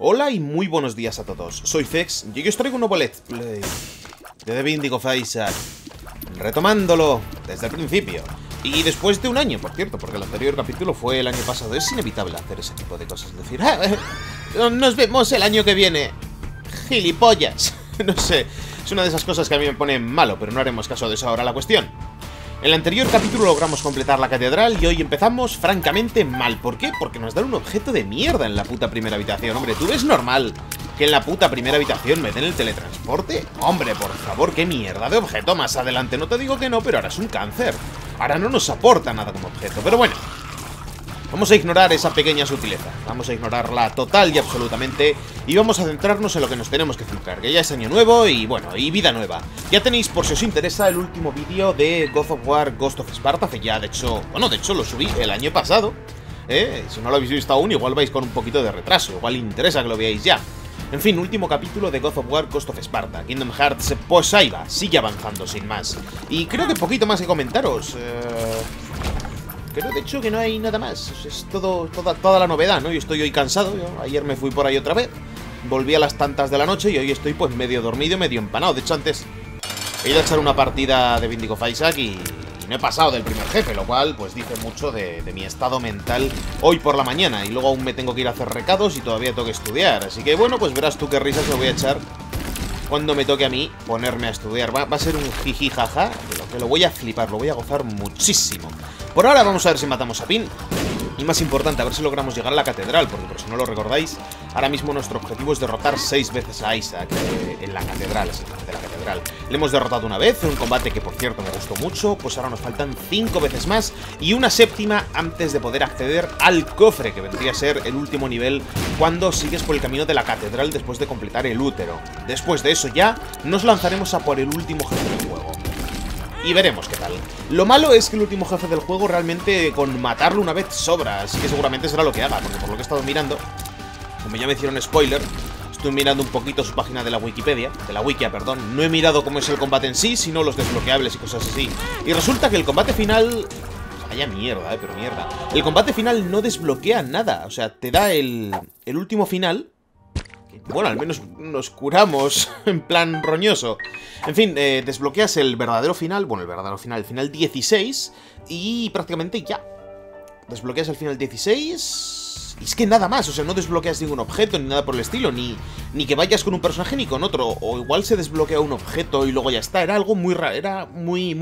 Hola y muy buenos días a todos, soy Fex y hoy os traigo un nuevo Let's Play de The Binding of Isaac, retomándolo desde el principio. Y después de un año, por cierto, porque el anterior capítulo fue el año pasado. Es inevitable hacer ese tipo de cosas, decir, nos vemos el año que viene, gilipollas. No sé, es una de esas cosas que a mí me pone malo, pero no haremos caso de eso ahora. La cuestión: en el anterior capítulo logramos completar la catedral y hoy empezamos francamente mal. ¿Por qué? Porque nos dan un objeto de mierda en la puta primera habitación. Hombre, ¿tú ves normal que en la puta primera habitación me den el teletransporte? Hombre, por favor, qué mierda de objeto más adelante. No te digo que no, pero ahora es un cáncer. Ahora no nos aporta nada como objeto, pero bueno. Vamos a ignorar esa pequeña sutileza. Vamos a ignorarla total y absolutamente. Y vamos a centrarnos en lo que nos tenemos que centrar, que ya es año nuevo y bueno, y vida nueva. Ya tenéis, por si os interesa, el último vídeo de God of War Ghost of Sparta, que ya de hecho, bueno, de hecho lo subí el año pasado. Si no lo habéis visto aún, igual vais con un poquito de retraso, igual interesa que lo veáis ya. En fin, último capítulo de God of War Ghost of Sparta, Kingdom Hearts, pues ahí va, sigue avanzando sin más. Y creo que poquito más que comentaros. Creo de hecho que no hay nada más, es todo, toda la novedad, ¿no? Yo estoy hoy cansado, yo ayer me fui por ahí otra vez, volví a las tantas de la noche y hoy estoy pues medio dormido, medio empanado. De hecho, antes he ido a echar una partida de Píndico Fizer y no he pasado del primer jefe, lo cual pues dice mucho de mi estado mental hoy por la mañana. Y luego aún me tengo que ir a hacer recados y todavía tengo que estudiar. Así que bueno, pues verás tú qué risas me voy a echar cuando me toque a mí ponerme a estudiar. Va a ser un jiji jaja, que lo voy a flipar, lo voy a gozar muchísimo. Por ahora vamos a ver si matamos a Pin. Y más importante, a ver si logramos llegar a la catedral, porque por si no lo recordáis, ahora mismo nuestro objetivo es derrotar 6 veces a Isaac en la catedral, es el jefe de la catedral. Le hemos derrotado una vez, un combate que por cierto me gustó mucho, pues ahora nos faltan 5 veces más y una séptima antes de poder acceder al cofre, que vendría a ser el último nivel cuando sigues por el camino de la catedral después de completar el útero. Después de eso ya nos lanzaremos a por el último jefe del juego. Y veremos qué tal. Lo malo es que el último jefe del juego realmente con matarlo una vez sobra, así que seguramente será lo que haga, porque por lo que he estado mirando, como ya me hicieron spoiler, estoy mirando un poquito su página de la Wikipedia, de la Wikia, perdón. No he mirado cómo es el combate en sí, sino los desbloqueables y cosas así. Y resulta que el combate final... Vaya mierda, pero mierda. El combate final no desbloquea nada, o sea, te da el último final... Bueno, al menos nos curamos en plan roñoso. En fin, desbloqueas el verdadero final. Bueno, el verdadero final, el final 16. Y prácticamente ya. Desbloqueas el final 16. Y es que nada más, o sea, no desbloqueas ningún objeto, ni nada por el estilo, ni que vayas con un personaje ni con otro. O igual se desbloquea un objeto y luego ya está. Era algo muy raro, era muy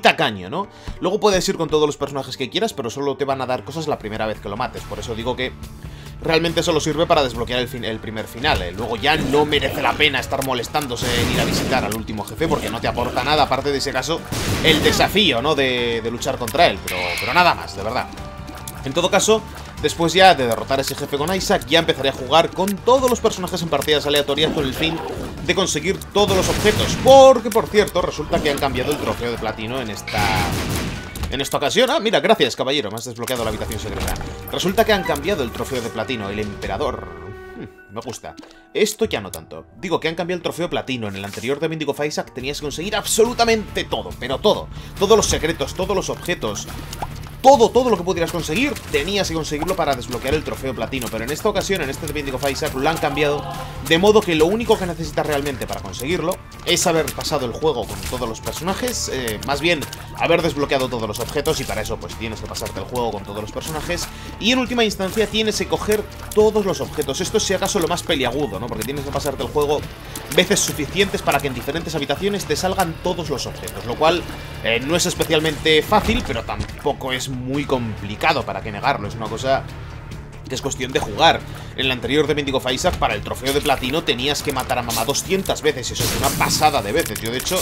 tacaño, ¿no? Luego puedes ir con todos los personajes que quieras, pero solo te van a dar cosas la primera vez que lo mates. Por eso digo que... realmente solo sirve para desbloquear el primer final, ¿eh? Luego ya no merece la pena estar molestándose en ir a visitar al último jefe, porque no te aporta nada, aparte de ese caso, el desafío, ¿no? De luchar contra él, pero nada más, de verdad. En todo caso, después ya de derrotar a ese jefe con Isaac, ya empezaré a jugar con todos los personajes en partidas aleatorias con el fin de conseguir todos los objetos. Porque, por cierto, resulta que han cambiado el trofeo de platino en esta ocasión. Ah, mira, gracias, caballero, me has desbloqueado la habitación secreta. Resulta que han cambiado el trofeo de platino, el emperador. Me gusta. Esto ya no tanto. Digo que han cambiado el trofeo platino. En el anterior de Vindigo Faisal tenías que conseguir absolutamente todo, pero todo. Todos los secretos, todos los objetos, todo lo que pudieras conseguir, tenías que conseguirlo para desbloquear el trofeo platino. Pero en esta ocasión, en este de Vindigo Faisal, lo han cambiado, de modo que lo único que necesitas realmente para conseguirlo es haber pasado el juego con todos los personajes, más bien haber desbloqueado todos los objetos, y para eso pues tienes que pasarte el juego con todos los personajes, y en última instancia tienes que coger todos los objetos. Esto es si acaso lo más peliagudo, ¿no? Porque tienes que pasarte el juego veces suficientes para que en diferentes habitaciones te salgan todos los objetos, lo cual no es especialmente fácil, pero tampoco es muy complicado, para qué negarlo. Es una cosa que es cuestión de jugar. En el anterior de Píndico Fizer, para el trofeo de platino tenías que matar a mamá 200 veces, y eso es una pasada de veces. Yo de hecho,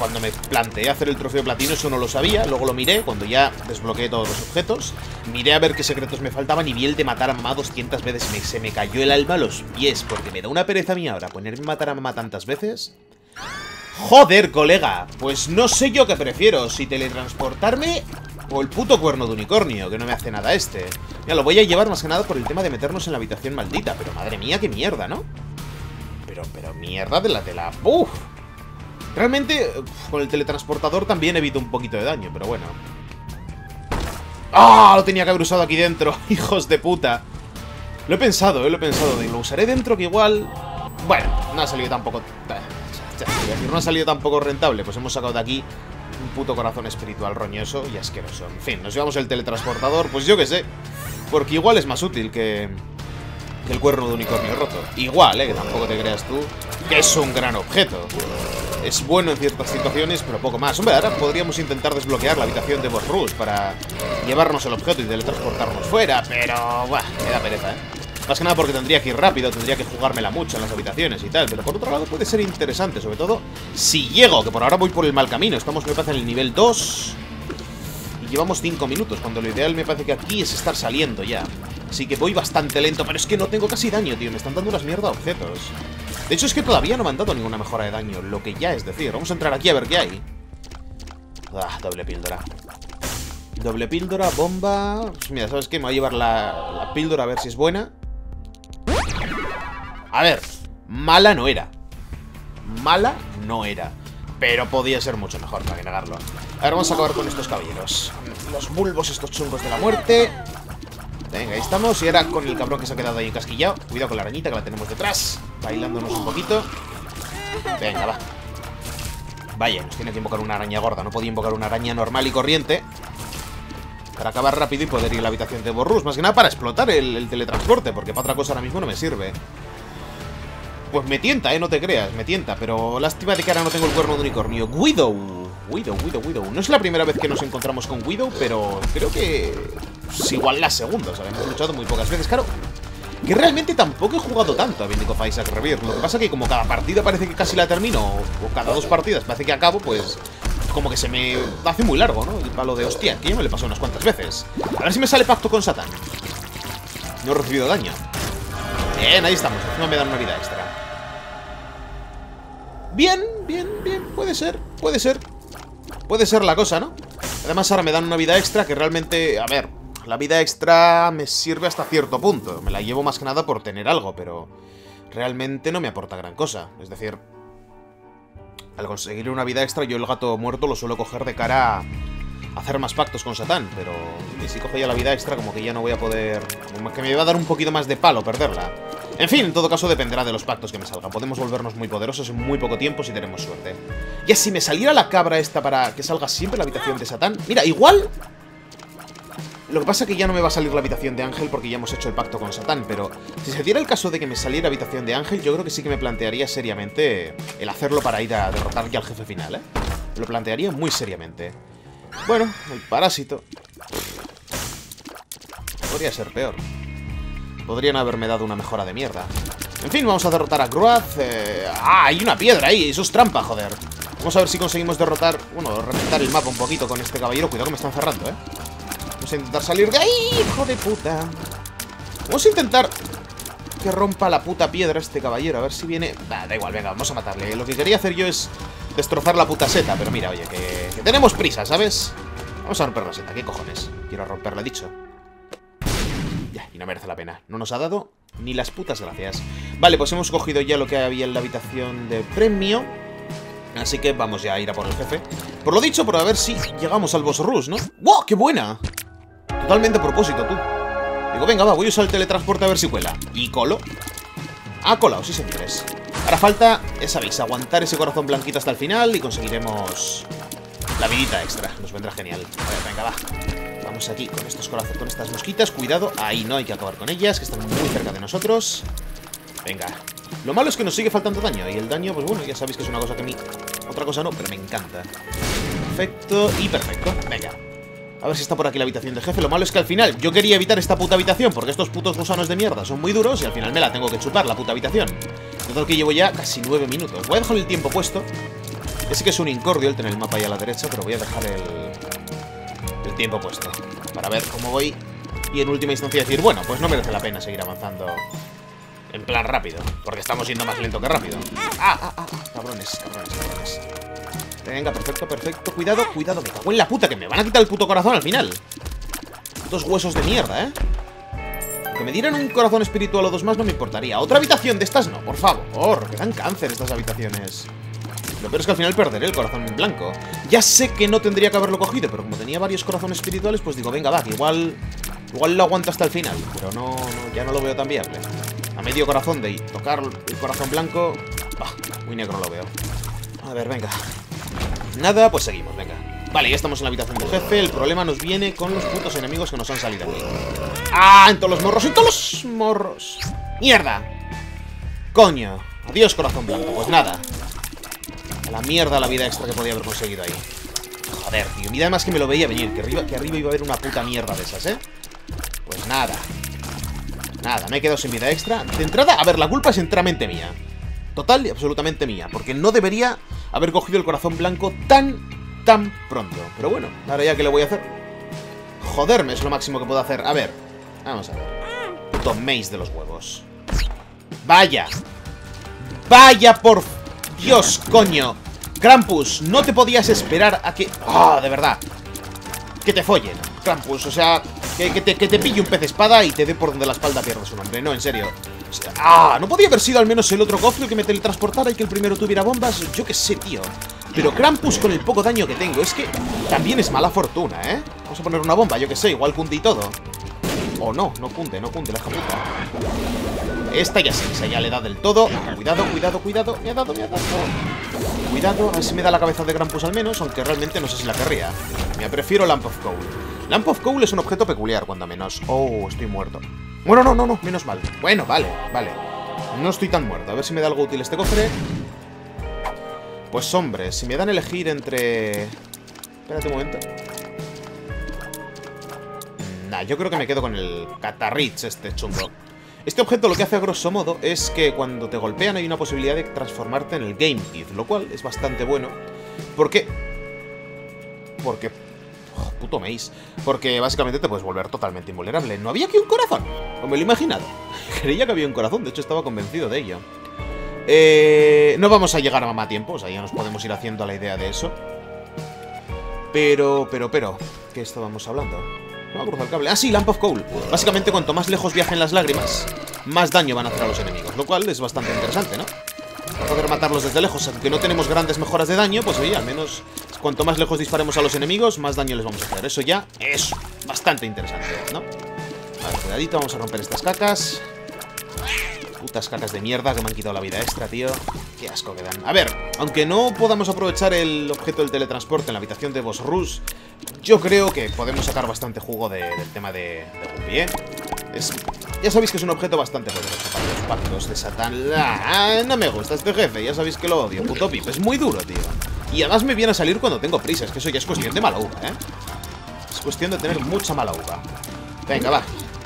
cuando me planteé hacer el trofeo platino, eso no lo sabía, luego lo miré, cuando ya desbloqueé todos los objetos, miré a ver qué secretos me faltaban y vi el de matar a mamá 200 veces, se me cayó el alma a los pies, porque me da una pereza a mí ahora ponerme a matar a mamá tantas veces. Joder, colega, pues no sé yo qué prefiero, si teletransportarme... o el puto cuerno de unicornio, que no me hace nada este. Ya lo voy a llevar más que nada por el tema de meternos en la habitación maldita. Pero madre mía, qué mierda, ¿no? Pero mierda de la... ¡Uf! Realmente, con el teletransportador también evito un poquito de daño, pero bueno. ¡Ah! ¡Oh! Lo tenía que haber usado aquí dentro, hijos de puta. Lo he pensado, lo usaré dentro que igual... Bueno, no ha salido tampoco... No ha salido tampoco rentable, pues hemos sacado de aquí un puto corazón espiritual roñoso y asqueroso. En fin, nos llevamos el teletransportador, pues yo qué sé. Porque igual es más útil que el cuerno de unicornio roto. Igual, que tampoco te creas tú que es un gran objeto. Es bueno en ciertas situaciones, pero poco más. Hombre, ahora podríamos intentar desbloquear la habitación de Boss Rush para llevarnos el objeto y teletransportarnos fuera, pero... Buah, me da pereza, Más que nada porque tendría que ir rápido, tendría que jugármela mucho en las habitaciones y tal. Pero por otro lado puede ser interesante, sobre todo si llego, que por ahora voy por el mal camino. Estamos, me parece, en el nivel 2 y llevamos 5 minutos, cuando lo ideal me parece que aquí es estar saliendo ya. Así que voy bastante lento, pero es que no tengo casi daño, tío. Me están dando unas mierda objetos. De hecho es que todavía no me han dado ninguna mejora de daño, lo que ya es decir. Vamos a entrar aquí a ver qué hay. Doble píldora. Doble píldora, bomba... Pues mira, ¿sabes qué? Me voy a llevar la píldora a ver si es buena. A ver, mala no era. Mala no era. Pero podía ser mucho mejor, para que negarlo. A ver, vamos a acabar con estos caballeros. Los bulbos estos chungos de la muerte. Venga, ahí estamos. Y ahora con el cabrón que se ha quedado ahí encasquillado. Cuidado con la arañita que la tenemos detrás. Bailándonos un poquito. Venga, va. Vaya, nos tiene que invocar una araña gorda. No podía invocar una araña normal y corriente. Para acabar rápido y poder ir a la habitación de Borrus. Más que nada para explotar el teletransporte. Porque para otra cosa ahora mismo no me sirve. Pues me tienta, no te creas, me tienta. Pero lástima de que ahora no tengo el cuerno de unicornio. Widow. No es la primera vez que nos encontramos con Widow, pero creo que es igual la segunda. O sea, hemos luchado muy pocas veces, claro. Que realmente tampoco he jugado tanto a Bíndico Faisal Rebirth. Lo que pasa que como cada partida parece que casi la termino, o cada dos partidas parece que acabo, pues... Como que se me hace muy largo, ¿no? El palo de hostia, que yo me lo he pasado unas cuantas veces. A ver si me sale pacto con Satán. No he recibido daño. Bien, ahí estamos. No me dan una vida extra. Bien, puede ser la cosa, ¿no? Además ahora me dan una vida extra que realmente, a ver, la vida extra me sirve hasta cierto punto. Me la llevo más que nada por tener algo, pero realmente no me aporta gran cosa. Es decir, al conseguir una vida extra yo el gato muerto lo suelo coger de cara a hacer más pactos con Satán, pero si cojo ya la vida extra como que ya no voy a poder... Como que me va a dar un poquito más de palo perderla. En fin, en todo caso dependerá de los pactos que me salgan. Podemos volvernos muy poderosos en muy poco tiempo si tenemos suerte. Ya si me saliera la cabra esta para que salga siempre la habitación de Satán... Mira, igual... Lo que pasa es que ya no me va a salir la habitación de Ángel porque ya hemos hecho el pacto con Satán, pero si se diera el caso de que me saliera la habitación de Ángel, yo creo que sí que me plantearía seriamente el hacerlo para ir a derrotar ya al jefe final, Lo plantearía muy seriamente. Bueno, el parásito. Podría ser peor. Podrían haberme dado una mejora de mierda. En fin, vamos a derrotar a Groaz. ¡Ah! Hay una piedra ahí. Eso es trampa, joder. Vamos a ver si conseguimos derrotar... Bueno, reventar el mapa un poquito con este caballero. Cuidado que me están cerrando, Vamos a intentar salir de ahí, hijo de puta. Vamos a intentar que rompa la puta piedra este caballero. A ver si viene... Da igual, venga, vamos a matarle. Lo que quería hacer yo es destrozar la puta seta. Pero mira, oye, que tenemos prisa, ¿sabes? Vamos a romper la seta, ¿qué cojones? Quiero romperla, dicho. Y no merece la pena. No nos ha dado ni las putas gracias. Vale, pues hemos cogido ya lo que había en la habitación de premio. Así que vamos ya a ir a por el jefe. Por lo dicho, por a ver si llegamos al boss rush, ¿no? ¡Wow! ¡Qué buena! Totalmente a propósito, tú. Digo, venga, va, voy a usar el teletransporte a ver si cuela. Y colo. Ha colado, sí señores. Ahora falta, ya sabéis, aguantar ese corazón blanquito hasta el final y conseguiremos la vidita extra. Nos vendrá genial. A ver, venga, va. Vamos aquí con estos corazones, con estas mosquitas. Cuidado, ahí no hay que acabar con ellas, que están muy cerca de nosotros. Venga. Lo malo es que nos sigue faltando daño. Y el daño, pues bueno, ya sabéis que es una cosa que a mí... Otra cosa no, pero me encanta. Perfecto y perfecto. Venga. A ver si está por aquí la habitación del jefe. Lo malo es que al final yo quería evitar esta puta habitación porque estos putos gusanos de mierda son muy duros y al final me la tengo que chupar, la puta habitación. Total que llevo ya casi 9 minutos. Voy a dejar el tiempo puesto. Ese que es un incordio el tener el mapa ahí a la derecha, pero voy a dejar el tiempo puesto para ver cómo voy y en última instancia decir, bueno, pues no merece la pena seguir avanzando en plan rápido, porque estamos yendo más lento que rápido. Cabrones. Venga, perfecto. Cuidado, me cago en la puta, que me van a quitar el puto corazón al final. Putos huesos de mierda, Que me dieran un corazón espiritual o dos más no me importaría. Otra habitación de estas no, por favor, que dan cáncer estas habitaciones. Lo peor es que al final perderé el corazón en blanco. Ya sé que no tendría que haberlo cogido, pero como tenía varios corazones espirituales, pues digo, venga, va, que igual Igual lo aguanto hasta el final, pero no, ya no lo veo tan viable. A medio corazón de tocar el corazón blanco... Bah, muy negro lo veo. A ver, venga. Nada, pues seguimos, venga. Vale, ya estamos en la habitación del jefe. El problema nos viene con los putos enemigos que nos han salido aquí. ¡Ah! ¡En todos los morros! ¡En todos los morros! ¡Mierda! ¡Coño! Adiós, corazón blanco. Pues nada. A la mierda la vida extra que podía haber conseguido ahí. Joder, tío. Mira, además que me lo veía venir. Que arriba iba a haber una puta mierda de esas, ¿eh? Pues nada. Nada, me he quedado sin vida extra. De entrada, a ver, la culpa es enteramente mía. Total y absolutamente mía. Porque no debería haber cogido el corazón blanco tan pronto. Pero bueno, ahora ya que le voy a hacer. Joderme es lo máximo que puedo hacer. A ver, vamos a ver. Puto maze de los huevos. Vaya. Vaya por Dios, coño. Krampus, no te podías esperar a que... Ah, oh, de verdad. Que te follen, Krampus. O sea, que te pille un pez de espada y te dé por donde la espalda pierda su nombre. No, en serio. Ah, no podía haber sido al menos el otro cofre que me teletransportara y que el primero tuviera bombas. Yo qué sé, tío. Pero Krampus con el poco daño que tengo. Es que también es mala fortuna, ¿eh? Vamos a poner una bomba, yo qué sé, igual cunde y todo. O no cunde, la japuta. Esta ya sí, esa ya le da del todo. Cuidado, me ha dado. Cuidado, a ver si me da la cabeza de Krampus al menos. Aunque realmente no sé si la querría. Me prefiero Lamp of Coal. Lamp of Coal es un objeto peculiar, cuando menos. Oh, estoy muerto. Bueno, no, menos mal. Bueno, vale. No estoy tan muerto. A ver si me da algo útil este cofre. Pues hombre, si me dan a elegir entre... Espérate un momento. Nah, yo creo que me quedo con el catarrich este chungo. Este objeto lo que hace a grosso modo es que cuando te golpean hay una posibilidad de transformarte en el Game Kid, lo cual es bastante bueno. ¿Por qué? Porque... Oh, puto maze. Porque básicamente te puedes volver totalmente invulnerable. ¿No había aquí un corazón? ¿O me lo he imaginado? Creía que había un corazón, de hecho estaba convencido de ello. No vamos a llegar a mamá a tiempo, o sea, ya nos podemos ir haciendo a la idea de eso. Pero, ¿qué estábamos hablando? No, a cruzar el cable. Ah, sí, Lamp of Coal. Básicamente, cuanto más lejos viajen las lágrimas, más daño van a hacer a los enemigos, lo cual es bastante interesante, ¿no? Para poder matarlos desde lejos, aunque no tenemos grandes mejoras de daño, pues oye, al menos cuanto más lejos disparemos a los enemigos, más daño les vamos a hacer. Eso ya es bastante interesante, ¿no? A ver, cuidadito, vamos a romper estas cacas. Putas cacas de mierda que me han quitado la vida extra, tío. Qué asco que dan. A ver, aunque no podamos aprovechar el objeto del teletransporte en la habitación de Boss Rush, yo creo que podemos sacar bastante jugo del tema de ¿eh? Ya sabéis que es un objeto bastante poderoso para los pactos de Satán. No me gusta este jefe, ya sabéis que lo odio. Puto pip, es muy duro, tío. Y además me viene a salir cuando tengo prisa, es que eso ya es cuestión de mala uva, ¿eh? Es cuestión de tener mucha mala uva. Venga, va.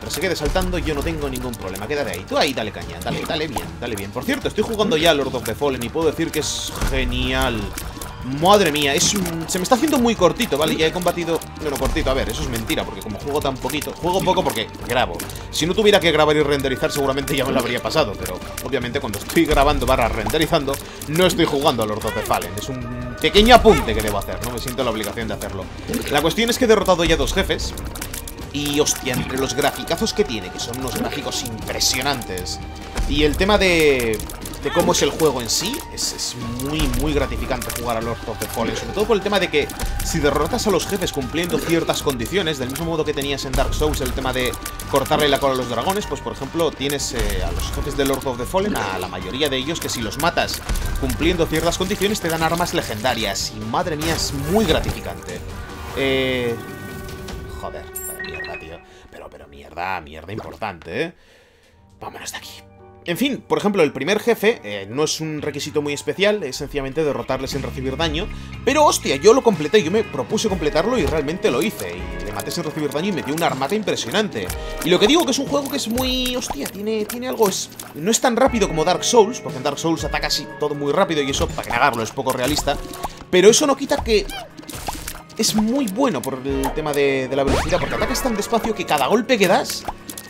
Se quede saltando, yo no tengo ningún problema. Quédate ahí, tú ahí, dale caña, dale bien. Por cierto, estoy jugando ya Lord of the Fallen y puedo decir que es genial. Madre mía, se me está haciendo muy cortito, ¿vale? Ya he combatido... Bueno, cortito, a ver, eso es mentira, porque como juego tan poquito... Juego poco porque grabo. Si no tuviera que grabar y renderizar, seguramente ya me lo habría pasado, pero obviamente cuando estoy grabando barra renderizando, no estoy jugando a Lord of the Fallen. Es un pequeño apunte que debo hacer, no me siento la obligación de hacerlo. La cuestión es que he derrotado ya 2 jefes. Y hostia, entre los graficazos que tiene, que son unos gráficos impresionantes, y el tema de cómo es el juego en sí, es muy gratificante jugar a Lord of the Fallen. Sobre todo por el tema de que si derrotas a los jefes cumpliendo ciertas condiciones, del mismo modo que tenías en Dark Souls el tema de cortarle la cola a los dragones, pues por ejemplo tienes a los jefes de Lord of the Fallen, a la mayoría de ellos, que si los matas cumpliendo ciertas condiciones te dan armas legendarias. Y madre mía, es muy gratificante. Joder. Tío. Pero mierda importante, ¿eh? Vámonos de aquí. En fin, por ejemplo, el primer jefe no es un requisito muy especial, es sencillamente derrotarle sin recibir daño. Pero hostia, yo lo completé, yo me propuse completarlo y realmente lo hice. Y le maté sin recibir daño y metí una armata impresionante. Y lo que digo que es un juego que es muy... Hostia, tiene algo... No es tan rápido como Dark Souls, porque en Dark Souls ataca así todo muy rápido y eso, para cagarlo, es poco realista. Pero eso no quita que... Es muy bueno por el tema de la velocidad, porque atacas tan despacio que cada golpe que das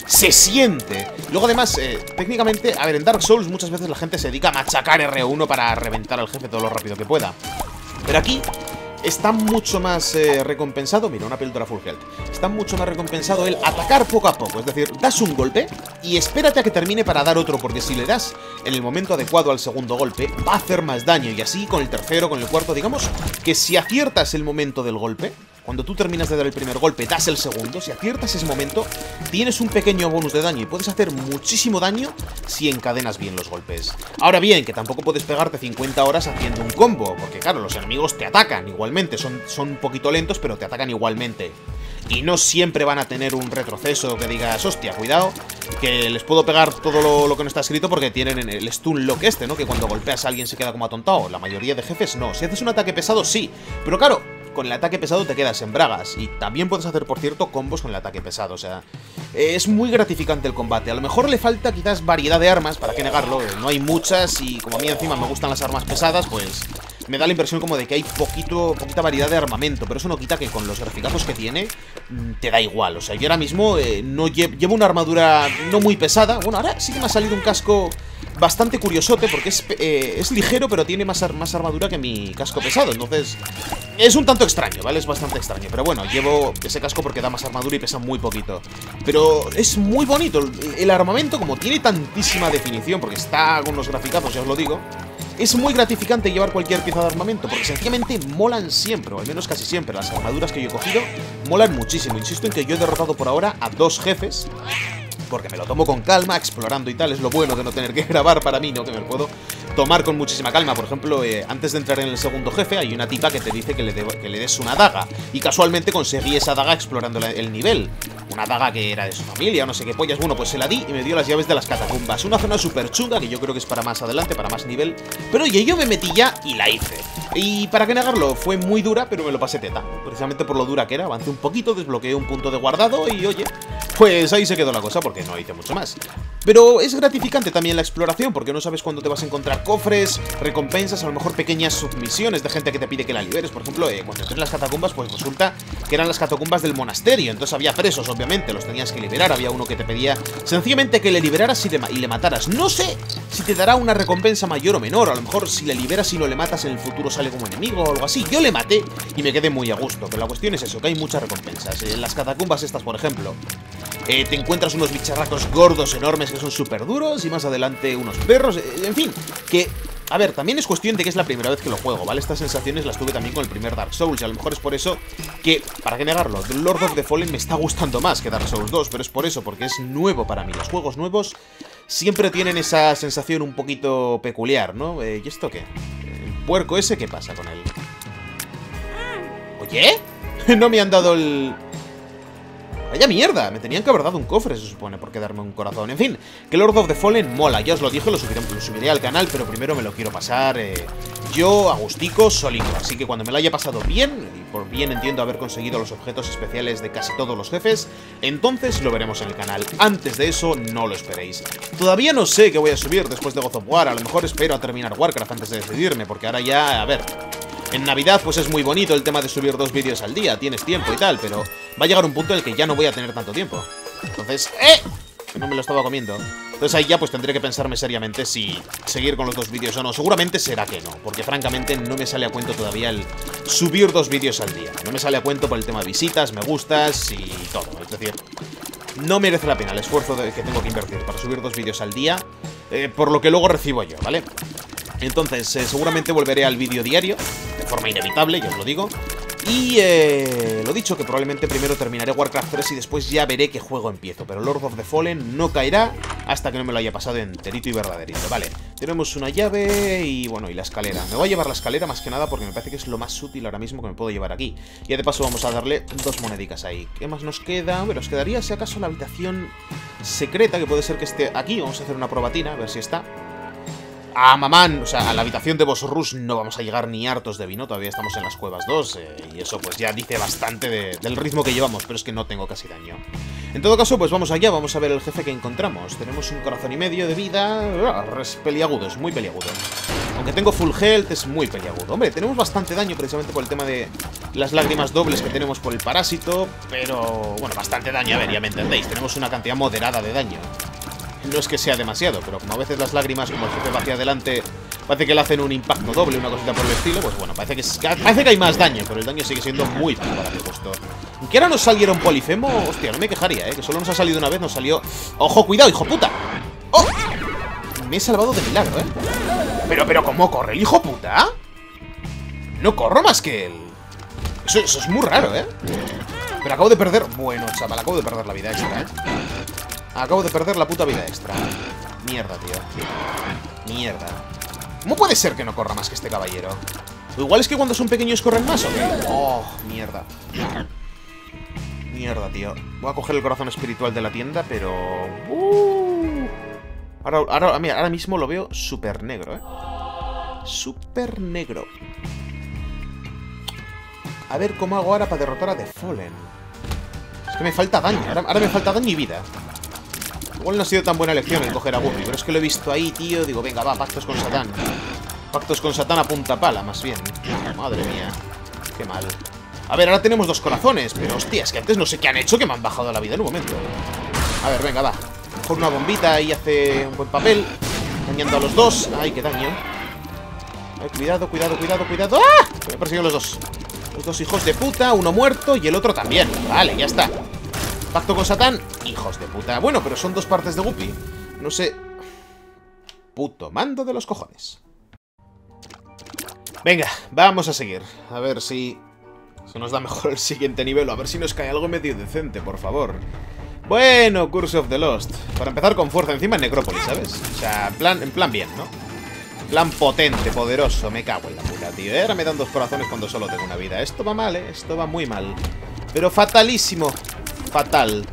se siente. Luego además, técnicamente, a ver, en Dark Souls muchas veces la gente se dedica a machacar R1 para reventar al jefe todo lo rápido que pueda. Pero aquí está mucho más recompensado, mira, una píldora full health. Está mucho más recompensado el atacar poco a poco, es decir, das un golpe y espérate a que termine para dar otro, porque si le das en el momento adecuado al segundo golpe, va a hacer más daño, y así con el tercero, con el cuarto, digamos, que si aciertas el momento del golpe, Cuando tú terminas de dar el primer golpe, das el segundo. Si aciertas ese momento, tienes un pequeño bonus de daño y puedes hacer muchísimo daño si encadenas bien los golpes. Ahora bien, que tampoco puedes pegarte 50 horas haciendo un combo, porque claro, los enemigos te atacan igualmente. Son un poquito lentos, pero te atacan igualmente. Y no siempre van a tener un retroceso que digas, hostia, cuidado, que les puedo pegar todo lo que no está escrito, porque tienen el stun lock este, ¿no? Que cuando golpeas a alguien se queda como atontado. La mayoría de jefes no. Si haces un ataque pesado, sí. Pero claro, con el ataque pesado te quedas en bragas. Y también puedes hacer, por cierto, combos con el ataque pesado. O sea, es muy gratificante el combate. A lo mejor le falta quizás variedad de armas, ¿para qué negarlo? No hay muchas y como a mí encima me gustan las armas pesadas, pues me da la impresión como de que hay poquita variedad de armamento. Pero eso no quita que con los graficazos que tiene, te da igual. O sea, yo ahora mismo no llevo una armadura no muy pesada. Bueno, ahora sí que me ha salido un casco bastante curiosote, porque es ligero, pero tiene más armadura que mi casco pesado. Entonces, es un tanto extraño, ¿vale? Es bastante extraño. Pero bueno, llevo ese casco porque da más armadura y pesa muy poquito. Pero es muy bonito. El armamento, como tiene tantísima definición, porque está con los graficazos, ya os lo digo, es muy gratificante llevar cualquier pieza de armamento, porque sencillamente molan siempre, o al menos casi siempre. Las armaduras que yo he cogido molan muchísimo. Insisto en que yo he derrotado por ahora a 2 jefes, porque me lo tomo con calma, explorando y tal. Es lo bueno de no tener que grabar para mí, ¿no? Que me lo puedo tomar con muchísima calma. Por ejemplo, antes de entrar en el segundo jefe, hay una tipa que te dice que le des una daga. Y casualmente conseguí esa daga explorando el nivel. Una daga que era de su familia, no sé qué pollas. Bueno, pues se la di y me dio las llaves de las catacumbas. Una zona súper chunga que yo creo que es para más adelante, para más nivel. Pero oye, yo me metí ya y la hice. Y para qué negarlo, fue muy dura, pero me lo pasé teta. Precisamente por lo dura que era, avancé un poquito, desbloqueé un punto de guardado y oye, pues ahí se quedó la cosa, porque no hice mucho más. Pero es gratificante también la exploración, porque no sabes cuándo te vas a encontrar cofres, recompensas, a lo mejor pequeñas submisiones de gente que te pide que la liberes. Por ejemplo, cuando entré en las catacumbas, pues resulta que eran las catacumbas del monasterio. Entonces había presos, obviamente, los tenías que liberar. Había uno que te pedía sencillamente que le liberaras y le mataras. No sé si te dará una recompensa mayor o menor. A lo mejor si le liberas y no le matas, en el futuro sale como enemigo o algo así. Yo le maté y me quedé muy a gusto. Pero la cuestión es eso, que hay muchas recompensas. En las catacumbas estas, por ejemplo, te encuentras unos bicharracos gordos enormes que son súper duros, y más adelante unos perros, en fin, que... A ver, también es cuestión de que es la primera vez que lo juego, ¿vale? Estas sensaciones las tuve también con el primer Dark Souls, y a lo mejor es por eso que, para qué negarlo, Lord of the Fallen me está gustando más que Dark Souls 2, pero es por eso, porque es nuevo para mí. Los juegos nuevos siempre tienen esa sensación un poquito peculiar, ¿no? ¿Y esto qué? ¿El puerco ese qué pasa con él? ¿Oye? No me han dado el... ¡Vaya mierda! Me tenían que haber dado un cofre, se supone, por quedarme un corazón. En fin, que Lord of the Fallen mola. Ya os lo dije, lo subiré al canal, pero primero me lo quiero pasar yo, agustico, solito. Así que cuando me lo haya pasado bien, y por bien entiendo haber conseguido los objetos especiales de casi todos los jefes, entonces lo veremos en el canal. Antes de eso, no lo esperéis. Todavía no sé qué voy a subir después de God of War. A lo mejor espero a terminar Warcraft antes de decidirme, porque ahora ya, a ver... En Navidad, pues es muy bonito el tema de subir 2 vídeos al día, tienes tiempo y tal, pero va a llegar un punto en el que ya no voy a tener tanto tiempo. Entonces, no me lo estaba comiendo. Entonces ahí ya pues tendré que pensarme seriamente si seguir con los 2 vídeos o no. Seguramente será que no, porque francamente no me sale a cuento todavía el subir 2 vídeos al día. No me sale a cuento por el tema de visitas, me gustas y todo. Es decir, no merece la pena el esfuerzo que tengo que invertir para subir 2 vídeos al día, por lo que luego recibo yo, ¿vale? Entonces, seguramente volveré al vídeo diario, de forma inevitable, ya os lo digo. Y lo dicho, que probablemente primero terminaré Warcraft 3 y después ya veré qué juego empiezo. Pero Lord of the Fallen no caerá hasta que no me lo haya pasado enterito y verdaderito. Vale, tenemos una llave y bueno, y la escalera. Me voy a llevar la escalera más que nada porque me parece que es lo más útil ahora mismo que me puedo llevar aquí. Y de paso vamos a darle 2 monedicas ahí. ¿Qué más nos queda? Bueno, nos quedaría si acaso la habitación secreta, que puede ser que esté aquí. Vamos a hacer una probatina, a ver si está. A mamán, o sea, a la habitación de Boss Rush no vamos a llegar ni hartos de vino, todavía estamos en las cuevas 2, y eso pues ya dice bastante del ritmo que llevamos, pero es que no tengo casi daño. En todo caso, pues vamos allá, vamos a ver el jefe que encontramos. Tenemos 1,5 corazón de vida, es peliagudo, es muy peliagudo. Aunque tengo full health, es muy peliagudo. Hombre, tenemos bastante daño precisamente por el tema de las lágrimas dobles que tenemos por el parásito, pero bueno, bastante daño, a ver, ya me entendéis, tenemos una cantidad moderada de daño. No es que sea demasiado, pero como a veces las lágrimas, como el jefe va hacia adelante, parece que le hacen un impacto doble, una cosita por el estilo. Pues bueno, parece que hay más daño, pero el daño sigue siendo muy bajo para mi gusto. Que ahora nos saliera un polifemo, hostia, no me quejaría, que solo nos ha salido una vez, nos salió... ¡Ojo, cuidado, hijo puta! ¡Oh! Me he salvado de milagro, Pero ¿cómo corre el hijo puta? No corro más que él. Eso es muy raro, ¿eh? Pero acabo de perder... Bueno, chaval, acabo de perder la vida extra, ¿eh? Acabo de perder la puta vida extra. Mierda, tío. Mierda. ¿Cómo puede ser que no corra más que este caballero? ¿O igual es que cuando son pequeños corren más o qué? Oh, mierda. Mierda, tío. Voy a coger el corazón espiritual de la tienda, pero... Ahora, mira, ahora mismo lo veo súper negro, ¿eh? Súper negro. A ver cómo hago ahora para derrotar a The Fallen. Es que me falta daño. Ahora me falta daño y vida. Igual no ha sido tan buena elección el coger a Wurry, pero es que lo he visto ahí, tío. Digo, venga, va, pactos con Satán. Pactos con Satán a punta pala, más bien. Madre mía. Qué mal. A ver, ahora tenemos dos corazones, pero hostia, es que antes no sé qué han hecho que me han bajado la vida en un momento. A ver, venga, va. Mejor una bombita y hace un buen papel. Dañando a los dos. Ay, qué daño. Ay, cuidado, cuidado, cuidado, cuidado. ¡Ah! Me persiguen los dos. Los dos hijos de puta, uno muerto y el otro también. Vale, ya está. Pacto con Satán, hijos de puta. Bueno, pero son dos partes de Guppy. No sé. Puto mando de los cojones. Venga, vamos a seguir. A ver si se nos da mejor el siguiente nivel. A ver si nos cae algo medio decente, por favor. Bueno, Curse of the Lost. Para empezar con fuerza encima en Necrópolis, ¿sabes? O sea, en plan bien, ¿no? Plan potente, poderoso, me cago en la puta, tío. Ahora me dan dos corazones cuando solo tengo una vida. Esto va mal, ¿eh? Esto va muy mal. Pero fatalísimo. Fatal.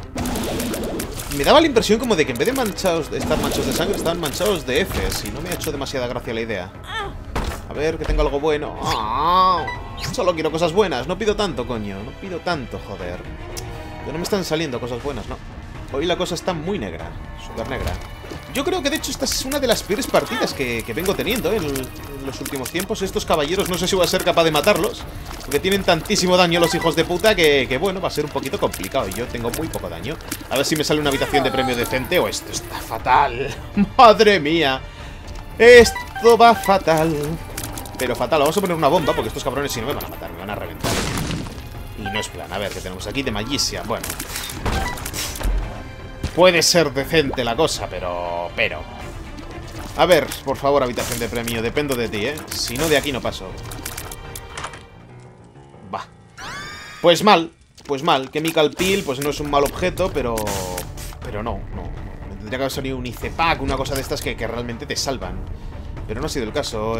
Me daba la impresión como de que en vez de estar manchados de sangre, estaban manchados de Fs. Y no me ha hecho demasiada gracia la idea. A ver, que tengo algo bueno. ¡Oh! Solo quiero cosas buenas. No pido tanto, coño. No pido tanto, joder. Ya no me están saliendo cosas buenas, ¿no? Hoy la cosa está muy negra. Súper negra. Yo creo que de hecho esta es una de las peores partidas que vengo teniendo en los últimos tiempos. Estos caballeros no sé si voy a ser capaz de matarlos, porque tienen tantísimo daño los hijos de puta que bueno, va a ser un poquito complicado. Y yo tengo muy poco daño. A ver si me sale una habitación de premio decente o esto está fatal. ¡Madre mía! Esto va fatal. Pero fatal, vamos a poner una bomba porque estos cabrones si no me van a matar, me van a reventar. Y no es plan. A ver, ¿qué tenemos aquí? De Magicia, bueno... Puede ser decente la cosa, pero... A ver, por favor, habitación de premio. Dependo de ti, ¿eh? Si no, de aquí no paso. Va. Pues mal. Pues mal. Que mi calpil, pues no es un mal objeto, pero... Pero no. Me tendría que haber salido un ICPAC, una cosa de estas que realmente te salvan. Pero no ha sido el caso.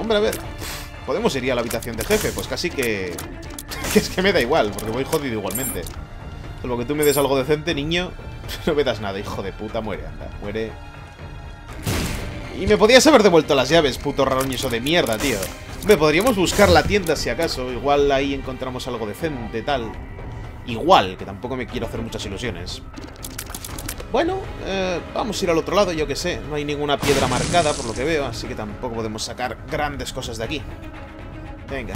Hombre, a ver. ¿Podemos ir a la habitación de jefe? Pues casi que... Es que me da igual, porque voy jodido igualmente. Salvo que tú me des algo decente, niño... No me das nada, hijo de puta, muere, anda, muere. Y me podías haber devuelto las llaves, puto raroñoso de mierda, tío. Hombre, podríamos buscar la tienda si acaso. Igual ahí encontramos algo decente, tal. Igual, que tampoco me quiero hacer muchas ilusiones. Bueno, vamos a ir al otro lado, yo que sé. No hay ninguna piedra marcada, por lo que veo. Así que tampoco podemos sacar grandes cosas de aquí. Venga,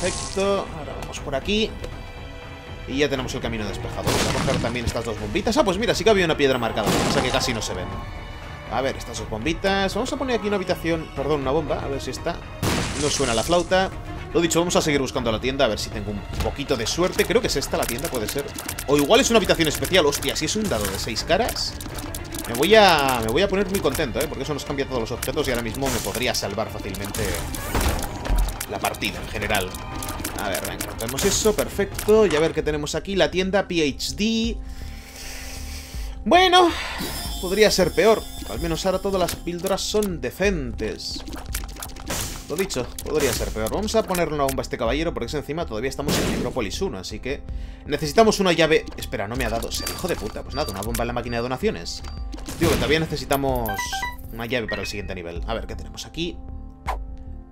perfecto. Ahora vamos por aquí. Y ya tenemos el camino despejado. Vamos a coger también estas dos bombitas. Ah, pues mira, sí que había una piedra marcada. Lo que pasa es que casi no se ven. A ver, estas dos bombitas. Vamos a poner aquí una habitación... Perdón, una bomba. A ver si está. No suena la flauta. Lo dicho, vamos a seguir buscando la tienda. A ver si tengo un poquito de suerte. Creo que es esta la tienda, puede ser. O igual es una habitación especial. Hostia, si es un dado de 6 caras... Me voy a poner muy contento, ¿eh? Porque eso nos cambia todos los objetos. Y ahora mismo me podría salvar fácilmente... La partida en general. A ver, venga, rompemos eso, perfecto. Y a ver qué tenemos aquí, la tienda PhD. Bueno, podría ser peor. Al menos ahora todas las píldoras son decentes. Lo dicho, podría ser peor. Vamos a ponerle una bomba a este caballero, porque es encima todavía estamos en Necrópolis 1, así que... Necesitamos una llave... Espera, no me ha dado, ser hijo de puta. Pues nada, una bomba en la máquina de donaciones. Digo que todavía necesitamos una llave para el siguiente nivel. A ver, ¿qué tenemos aquí?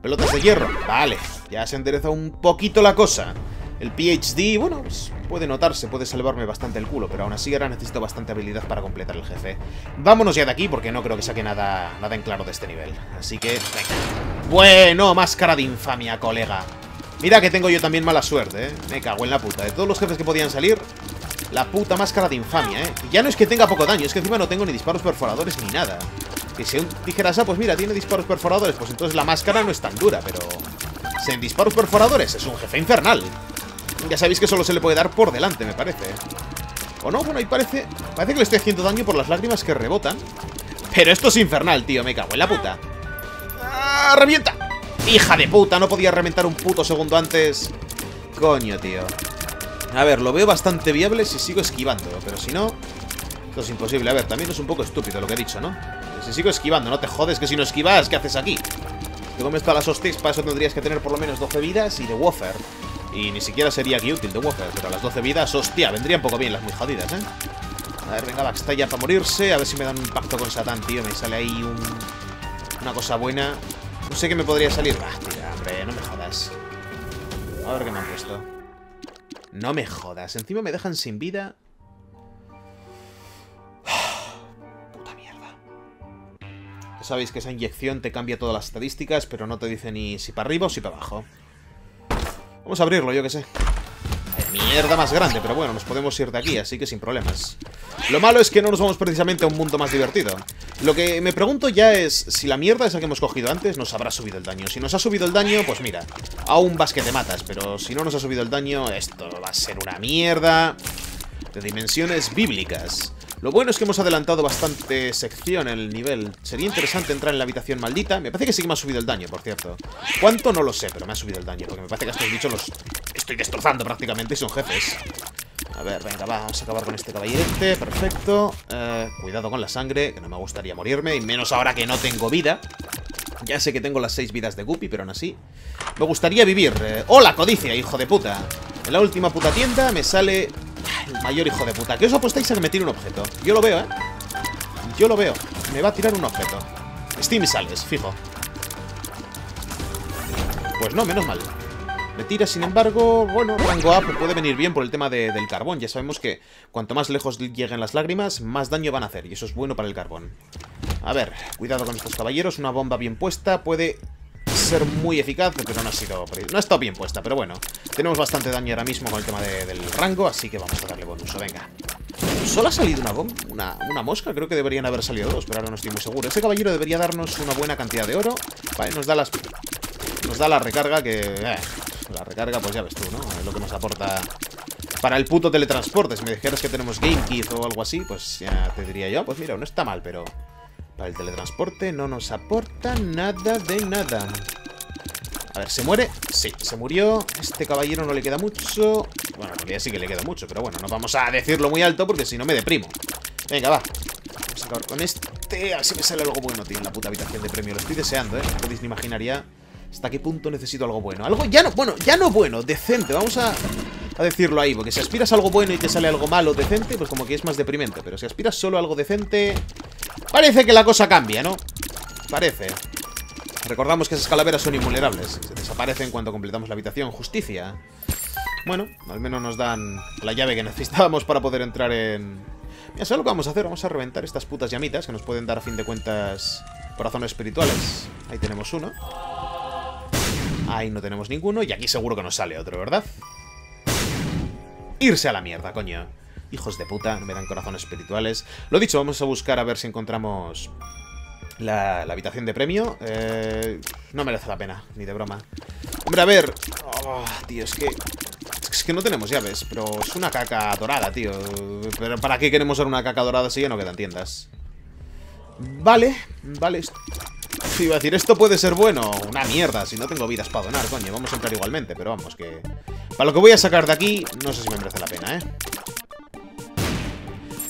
Pelotas de hierro, vale, ya se endereza un poquito la cosa. El PhD, bueno, pues puede notarse, puede salvarme bastante el culo, pero aún así ahora necesito bastante habilidad para completar el jefe. Vámonos ya de aquí porque no creo que saque nada en claro de este nivel. Así que, venga. Bueno, máscara de infamia, colega. Mira que tengo yo también mala suerte, ¿eh? Me cago en la puta. De todos los jefes que podían salir, la puta máscara de infamia, ¿eh? Ya no es que tenga poco daño, es que encima no tengo ni disparos perforadores ni nada. Que si un tijerasa, pues mira, tiene disparos perforadores. Pues entonces la máscara no es tan dura, pero... Sin disparos perforadores, es un jefe infernal. Ya sabéis que solo se le puede dar por delante, me parece. O no, bueno, ahí parece... Parece que le estoy haciendo daño por las lágrimas que rebotan. Pero esto es infernal, tío, me cago en la puta. ¡Ah, revienta! ¡Hija de puta! No podía reventar un puto segundo antes. coño, tío. A ver, lo veo bastante viable si sigo esquivándolo, pero si no, esto es imposible. A ver, también es un poco estúpido lo que he dicho, ¿no? Si sigo esquivando, no te jodes, que si no esquivas, ¿qué haces aquí? Te comes todas las hostias, para eso tendrías que tener por lo menos 12 vidas y de Woofer. Y ni siquiera sería aquí útil de Woofer, pero las 12 vidas, hostia, vendrían poco bien las muy jodidas, ¿eh? A ver, venga, Baxtalla para morirse, a ver si me dan un pacto con Satán, tío, me sale ahí una cosa buena. No sé qué me podría salir. Tira, hombre, no me jodas. A ver qué me han puesto. No me jodas, encima me dejan sin vida. Puta mierda. Ya sabéis que esa inyección te cambia todas las estadísticas, pero no te dice ni si para arriba o si para abajo. Vamos a abrirlo, yo que sé. Mierda más grande, pero bueno, nos podemos ir de aquí, así que sin problemas. Lo malo es que no nos vamos precisamente a un mundo más divertido. Lo que me pregunto ya es si la mierda esa que hemos cogido antes nos habrá subido el daño. Si nos ha subido el daño, pues mira, aún vas que te matas, pero si no nos ha subido el daño, esto va a ser una mierda de dimensiones bíblicas. Lo bueno es que hemos adelantado bastante sección en el nivel. Sería interesante entrar en la habitación maldita. Me parece que sí que me ha subido el daño, por cierto. ¿Cuánto? No lo sé, pero me ha subido el daño, porque me parece que a estos bichos los estoy destrozando prácticamente y son jefes. A ver, venga, va, vamos a acabar con este caballerete. Perfecto. Cuidado con la sangre, que no me gustaría morirme, y menos ahora que no tengo vida. Ya sé que tengo las 6 vidas de Guppy, pero aún así me gustaría vivir. ¡Hola, codicia, hijo de puta! En la última puta tienda me sale... El mayor hijo de puta. ¿Qué os apostáis a que me tire un objeto? Yo lo veo, ¿eh? Yo lo veo. Me va a tirar un objeto. Steam sales, fijo. Pues no, menos mal. Me tira, sin embargo... Bueno, rango A puede venir bien por el tema del carbón. Ya sabemos que cuanto más lejos lleguen las lágrimas, más daño van a hacer. Y eso es bueno para el carbón. A ver, cuidado con estos caballeros. Una bomba bien puesta puede... ser muy eficaz, pero no ha estado bien puesta, pero bueno, tenemos bastante daño ahora mismo con el tema del rango, así que vamos a darle buen uso, venga. Solo ha salido una mosca, creo que deberían haber salido dos, pero ahora no estoy muy seguro. Este caballero debería darnos una buena cantidad de oro, vale, nos da la recarga que... la recarga, pues ya ves tú, ¿no? Es lo que nos aporta para el puto teletransporte. Si me dijeras que tenemos Game Keys o algo así, pues ya te diría yo, pues mira, no está mal, pero... Para el teletransporte no nos aporta nada de nada. A ver, ¿se muere? Sí, se murió. Este caballero no le queda mucho. Bueno, en realidad sí que le queda mucho, pero bueno, no vamos a decirlo muy alto porque si no me deprimo. Venga, va. Vamos a acabar con este. A ver si me sale algo bueno, tío, en la puta habitación de premio. Lo estoy deseando, ¿eh? No podéis ni imaginar ya hasta qué punto necesito algo bueno. Algo ya no... Bueno, ya no bueno, decente. Vamos a decirlo ahí, porque si aspiras a algo bueno y te sale algo malo decente, pues como que es más deprimente. Pero si aspiras solo a algo decente... Parece que la cosa cambia, ¿no? Parece. Recordamos que esas calaveras son invulnerables. Se desaparecen cuando completamos la habitación. Justicia. Bueno, al menos nos dan la llave que necesitábamos para poder entrar en... Mira, ¿sabes lo que vamos a hacer? Vamos a reventar estas putas llamitas que nos pueden dar, a fin de cuentas, corazones espirituales. Ahí tenemos uno. Ahí no tenemos ninguno. Y aquí seguro que nos sale otro, ¿verdad? Irse a la mierda, coño. Hijos de puta, no me dan corazones espirituales. Lo dicho, vamos a buscar a ver si encontramos la habitación de premio. No merece la pena, ni de broma. Hombre, a ver... Oh, tío, es que no tenemos llaves, pero es una caca dorada, tío. Pero ¿para qué queremos ser una caca dorada si ya no quedan tiendas? Vale, vale. Iba a decir, esto puede ser bueno. Una mierda, si no tengo vidas para donar, coño. Vamos a entrar igualmente, pero vamos, que... Para lo que voy a sacar de aquí, no sé si me merece la pena, ¿eh?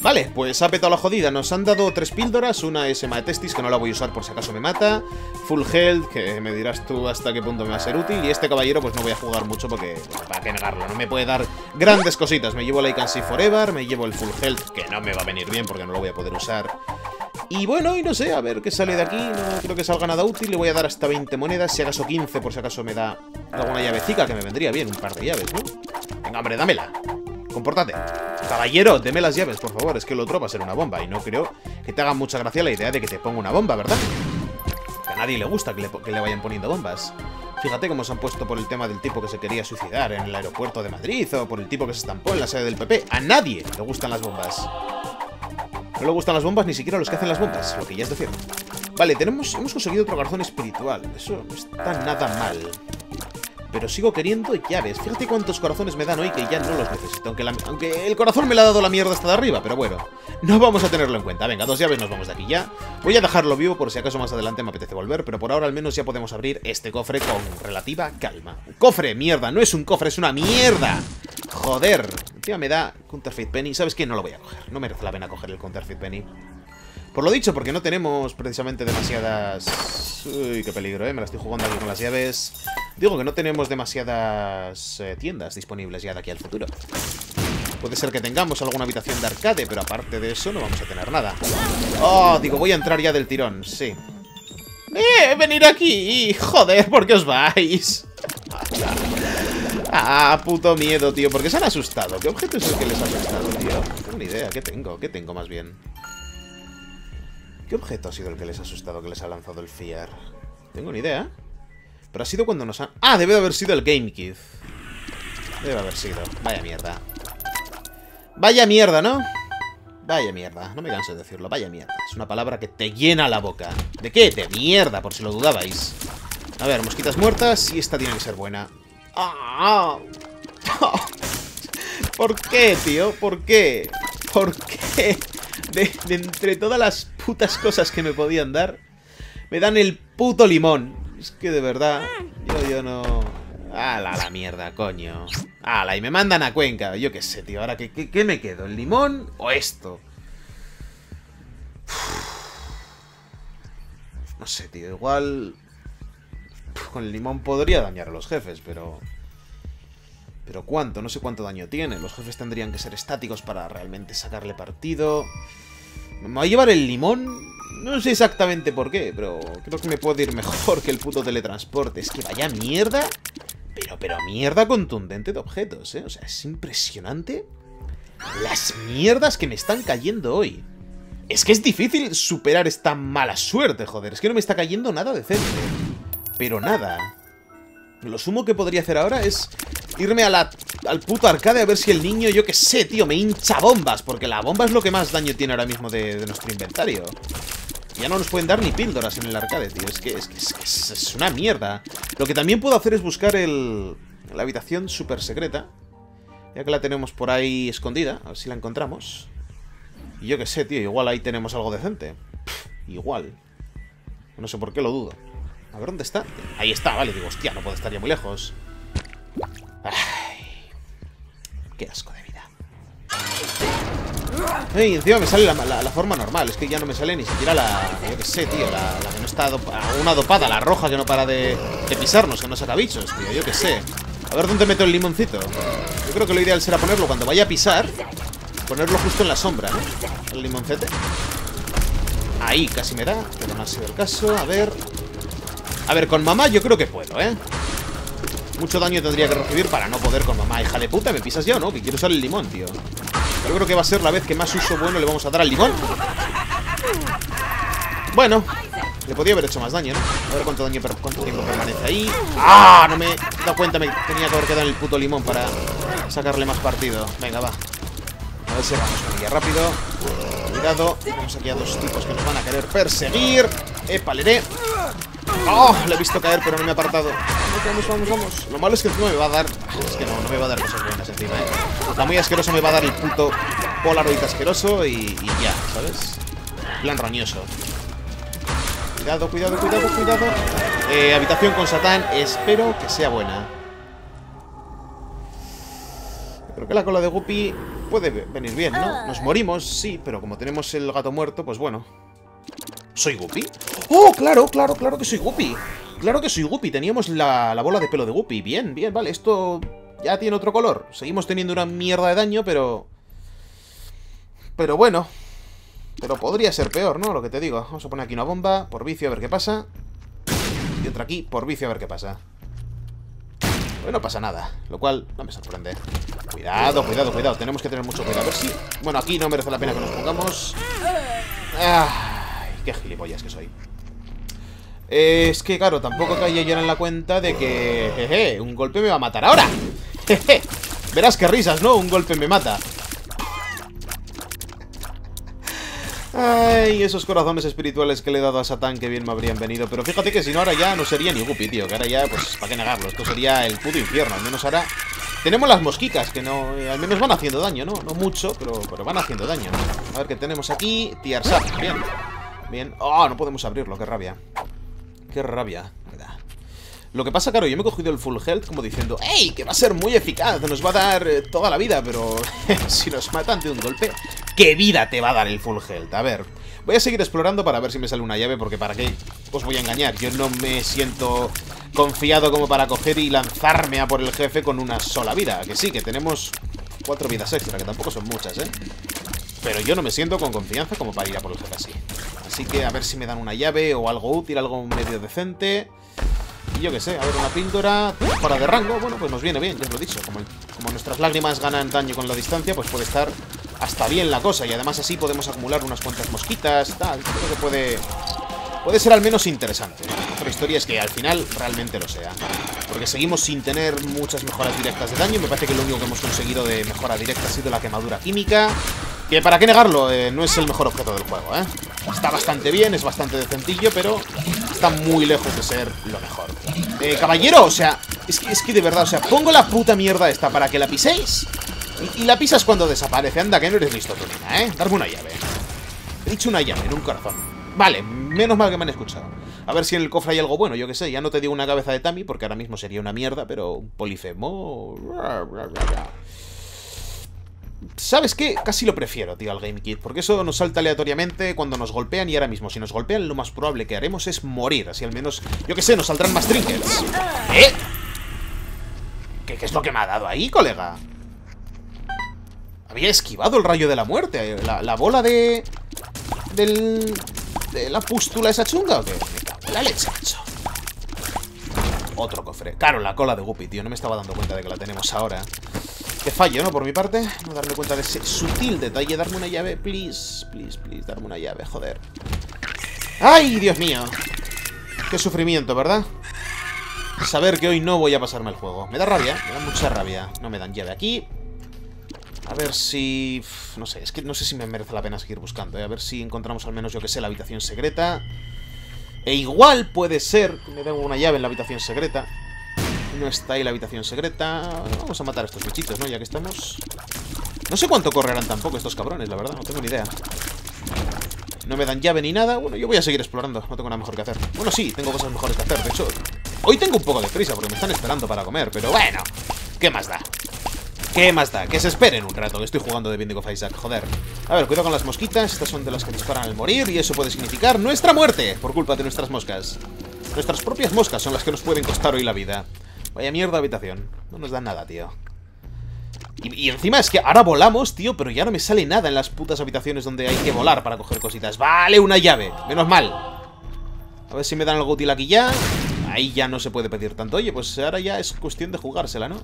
Vale, pues ha petado la jodida. Nos han dado 3 píldoras. Una es Hematestis, que no la voy a usar por si acaso me mata. Full Health, que me dirás tú hasta qué punto me va a ser útil. Y este caballero pues no voy a jugar mucho porque... Bueno, ¿para qué negarlo? No me puede dar grandes cositas. Me llevo la I Can See Forever, me llevo el Full Health, que no me va a venir bien porque no lo voy a poder usar. Y bueno, y no sé, a ver qué sale de aquí. No creo que salga nada útil. Le voy a dar hasta 20 monedas, si acaso 15 por si acaso me da alguna llavecica, que me vendría bien. Un par de llaves, ¿no? Venga, hombre, dámela. Compórtate. Caballero, deme las llaves, por favor. Es que el otro va a ser una bomba. Y no creo que te haga mucha gracia la idea de que te ponga una bomba, ¿verdad? A nadie le gusta que le vayan poniendo bombas. Fíjate cómo se han puesto por el tema del tipo que se quería suicidar en el aeropuerto de Madrid, o por el tipo que se estampó en la sede del PP. A nadie le gustan las bombas. No le gustan las bombas ni siquiera a los que hacen las bombas, lo que ya es decir. Vale, hemos conseguido otro corazón espiritual. Eso no está nada mal. pero sigo queriendo llaves. Fíjate cuántos corazones me dan hoy que ya no los necesito, aunque el corazón me la ha dado la mierda hasta de arriba, pero bueno, no vamos a tenerlo en cuenta. Venga, 2 llaves, nos vamos de aquí ya. Voy a dejarlo vivo por si acaso más adelante me apetece volver, pero por ahora al menos ya podemos abrir este cofre con relativa calma. ¡Cofre, mierda! No es un cofre, es una mierda. ¡Joder! Encima me da Counterfeit Penny. ¿Sabes qué? No lo voy a coger. No merece la pena coger el Counterfeit Penny. Por lo dicho, porque no tenemos precisamente demasiadas... Uy, qué peligro, ¿eh? Me la estoy jugando aquí con las llaves. Digo que no tenemos demasiadas tiendas disponibles ya de aquí al futuro. Puede ser que tengamos alguna habitación de arcade, pero aparte de eso no vamos a tener nada. Oh, digo, voy a entrar ya del tirón, sí. Venir aquí! ¡Joder, por qué os vais! Ah, puto miedo, tío. ¿Por qué se han asustado? ¿Qué objeto es el que les ha asustado, tío? No tengo ni idea. ¿Qué tengo? ¿Qué tengo más bien? ¿Qué objeto ha sido el que les ha asustado, que les ha lanzado el Fear? Tengo ni idea. Pero ha sido cuando nos han... ¡Ah! Debe de haber sido el Game Kid. Debe haber sido. Vaya mierda. Vaya mierda, ¿no? Vaya mierda. No me canso de decirlo. Vaya mierda. Es una palabra que te llena la boca. ¿De qué? De mierda, por si lo dudabais. A ver, mosquitas muertas. Y esta tiene que ser buena. ¡Ah! ¡Oh! ¿Por qué, tío? ¿Por qué? ¿Por qué? De entre todas las putas cosas que me podían dar, me dan el puto limón. Es que de verdad, yo no... ¡Hala, la mierda, coño! ¡Hala! Y me mandan a Cuenca. Yo qué sé, tío. ¿Ahora qué me quedo? ¿El limón o esto? No sé, tío. Igual... Con el limón podría dañar a los jefes, pero... ¿Pero cuánto? No sé cuánto daño tiene. Los jefes tendrían que ser estáticos para realmente sacarle partido. Me voy a llevar el limón. No sé exactamente por qué, pero creo que me puede ir mejor que el puto teletransporte. Es que vaya mierda. Pero mierda contundente de objetos, ¿eh? O sea, es impresionante las mierdas que me están cayendo hoy. Es que es difícil superar esta mala suerte, joder. Es que no me está cayendo nada decente. Pero nada. Lo sumo que podría hacer ahora es irme a al puto arcade a ver si el niño, yo qué sé, tío, me hincha bombas. Porque la bomba es lo que más daño tiene ahora mismo de nuestro inventario. Ya no nos pueden dar ni píldoras en el arcade, tío. Es una mierda. Lo que también puedo hacer es buscar la habitación súper secreta. Ya que la tenemos por ahí escondida. A ver si la encontramos. Y yo qué sé, tío, igual ahí tenemos algo decente. Igual. No sé por qué lo dudo. A ver, ¿dónde está? Ahí está, vale. Digo, hostia, no puedo estar ya muy lejos. Ay, qué asco de vida. Ay, encima me sale la forma normal. Es que ya no me sale ni siquiera yo qué sé, tío. La que no está una dopada. La roja que no para de pisarnos. Que no saca bichos, tío. Yo qué sé. A ver, ¿dónde meto el limoncito? Yo creo que lo ideal será ponerlo cuando vaya a pisar. Ponerlo justo en la sombra, ¿no? El limoncete. Ahí casi me da. Pero no ha sido el caso. A ver... A ver, con mamá yo creo que puedo, ¿eh? Mucho daño tendría que recibir para no poder con mamá. Hija de puta, ¿me pisas ya o no? Que quiero usar el limón, tío. Yo creo que va a ser la vez que más uso bueno le vamos a dar al limón. Bueno, le podía haber hecho más daño, ¿no? A ver cuánto daño, cuánto tiempo permanece ahí. ¡Ah! No me he dado cuenta, me tenía que haber quedado en el puto limón para sacarle más partido. Venga, va. A ver si vamos con ella rápido. Cuidado. Tenemos aquí a 2 tipos que nos van a querer perseguir. Epaleré. ¡Oh! Lo he visto caer, pero no me he apartado. Vamos, vamos, vamos. Lo malo es que encima me va a dar... Es que no me va a dar cosas buenas encima, ¿eh? La muy asquerosa me va a dar el puto Polaroid asqueroso y ya, ¿sabes? Plan roñoso. Cuidado, cuidado, cuidado, cuidado. Habitación con Satán. Espero que sea buena. Creo que la cola de Guppy puede venir bien, ¿no? Nos morimos, sí, pero como tenemos el gato muerto, pues bueno... ¿Soy Guppy? ¡Oh, claro, claro, claro que soy Guppy! ¡Claro que soy Guppy! Teníamos la bola de pelo de Guppy. Bien, bien, vale. Esto ya tiene otro color. Seguimos teniendo una mierda de daño, pero... Pero bueno. Pero podría ser peor, ¿no? Lo que te digo. Vamos a poner aquí una bomba. Por vicio, a ver qué pasa. Y otra aquí, por vicio, a ver qué pasa. Bueno, no pasa nada. Lo cual no me sorprende. Cuidado, cuidado, cuidado. Tenemos que tener mucho cuidado. A ver si... Bueno, aquí no merece la pena que nos pongamos... ¡Ah! Qué gilipollas que soy. Es que, claro, tampoco caía yo en la cuenta de que... Jeje, un golpe me va a matar ahora. Jeje. Verás qué risas, ¿no? Un golpe me mata. Ay, esos corazones espirituales que le he dado a Satán, que bien me habrían venido. Pero fíjate que si no, ahora ya no sería ni Guppy, tío. Que ahora ya, pues, ¿para qué negarlo? Esto sería el puto infierno. Al menos ahora tenemos las mosquitas, que no... al menos van haciendo daño, ¿no? No mucho, pero van haciendo daño. A ver qué tenemos aquí. Tiarsat, bien. Bien. ¡Oh! No podemos abrirlo, qué rabia. Qué rabia. Lo que pasa, claro, yo me he cogido el full health como diciendo, ¡ey! Que va a ser muy eficaz, nos va a dar toda la vida, pero si nos matan de un golpe, ¿qué vida te va a dar el full health? A ver, voy a seguir explorando para ver si me sale una llave, porque ¿para qué os voy a engañar? Yo no me siento confiado como para coger y lanzarme a por el jefe con una sola vida. Que sí, que tenemos 4 vidas extra, que tampoco son muchas, ¿eh? Pero yo no me siento con confianza como para ir a por el jefe así. Así que a ver si me dan una llave o algo útil, algo medio decente. Y yo qué sé, a ver, una píldora para de rango, bueno, pues nos viene bien, ya os lo he dicho. Como nuestras lágrimas ganan daño con la distancia, pues puede estar hasta bien la cosa. Y además así podemos acumular unas cuantas mosquitas, tal. Creo que puede ser al menos interesante. Otra historia es que al final realmente lo sea, porque seguimos sin tener muchas mejoras directas de daño. Y me parece que lo único que hemos conseguido de mejora directa ha sido la quemadura química, que para qué negarlo, no es el mejor objeto del juego, ¿eh? Está bastante bien, es bastante decentillo, pero está muy lejos de ser lo mejor. Caballero, o sea, es que de verdad, o sea, pongo la puta mierda esta para que la piséis y la pisas cuando desaparece. Anda, que no eres listo, Tonina, ¿eh? Darme una llave. He dicho una llave, en un corazón. Vale, menos mal que me han escuchado. A ver si en el cofre hay algo bueno, yo qué sé. Ya no te digo una cabeza de Tami, porque ahora mismo sería una mierda, pero un polifemo... ¿Sabes qué? Casi lo prefiero, tío, al Game Kit, porque eso nos salta aleatoriamente cuando nos golpean. Y ahora mismo, si nos golpean, lo más probable que haremos es morir. Así al menos, yo qué sé, nos saldrán más trinkets. ¿Eh? ¿Qué es lo que me ha dado ahí, colega? Había esquivado el rayo de la muerte. La bola de la pústula esa chunga, ¿o qué? La leche, macho. Otro cofre. Claro, la cola de Guppy, tío. No me estaba dando cuenta de que la tenemos ahora. Qué fallo, ¿no? Por mi parte, no darme cuenta de ese sutil detalle. Darme una llave, please. Please, please, darme una llave, joder. ¡Ay, Dios mío! Qué sufrimiento, ¿verdad? Saber que hoy no voy a pasarme el juego. Me da rabia, me da mucha rabia. No me dan llave aquí. A ver si... no sé, es que no sé si me merece la pena seguir buscando, ¿eh? A ver si encontramos al menos, yo que sé, la habitación secreta. E igual puede ser que me den una llave en la habitación secreta. No está ahí la habitación secreta. Vamos a matar a estos bichitos, ¿no? Ya que estamos... No sé cuánto correrán tampoco estos cabrones, la verdad. No tengo ni idea. No me dan llave ni nada. Bueno, yo voy a seguir explorando. No tengo nada mejor que hacer. Bueno, sí, tengo cosas mejores que hacer. De hecho, hoy tengo un poco de prisa porque me están esperando para comer. Pero bueno, ¿qué más da? ¿Qué más da? Que se esperen un rato, que estoy jugando de Binding of Isaac, joder. A ver, cuidado con las mosquitas. Estas son de las que disparan al morir y eso puede significar nuestra muerte por culpa de nuestras moscas. Nuestras propias moscas son las que nos pueden costar hoy la vida. Vaya mierda de habitación. No nos dan nada, tío. Y encima es que ahora volamos, tío, pero ya no me sale nada en las putas habitaciones donde hay que volar para coger cositas. Vale, una llave. Menos mal. A ver si me dan algo útil aquí ya. Ahí ya no se puede pedir tanto. Oye, pues ahora ya es cuestión de jugársela, ¿no?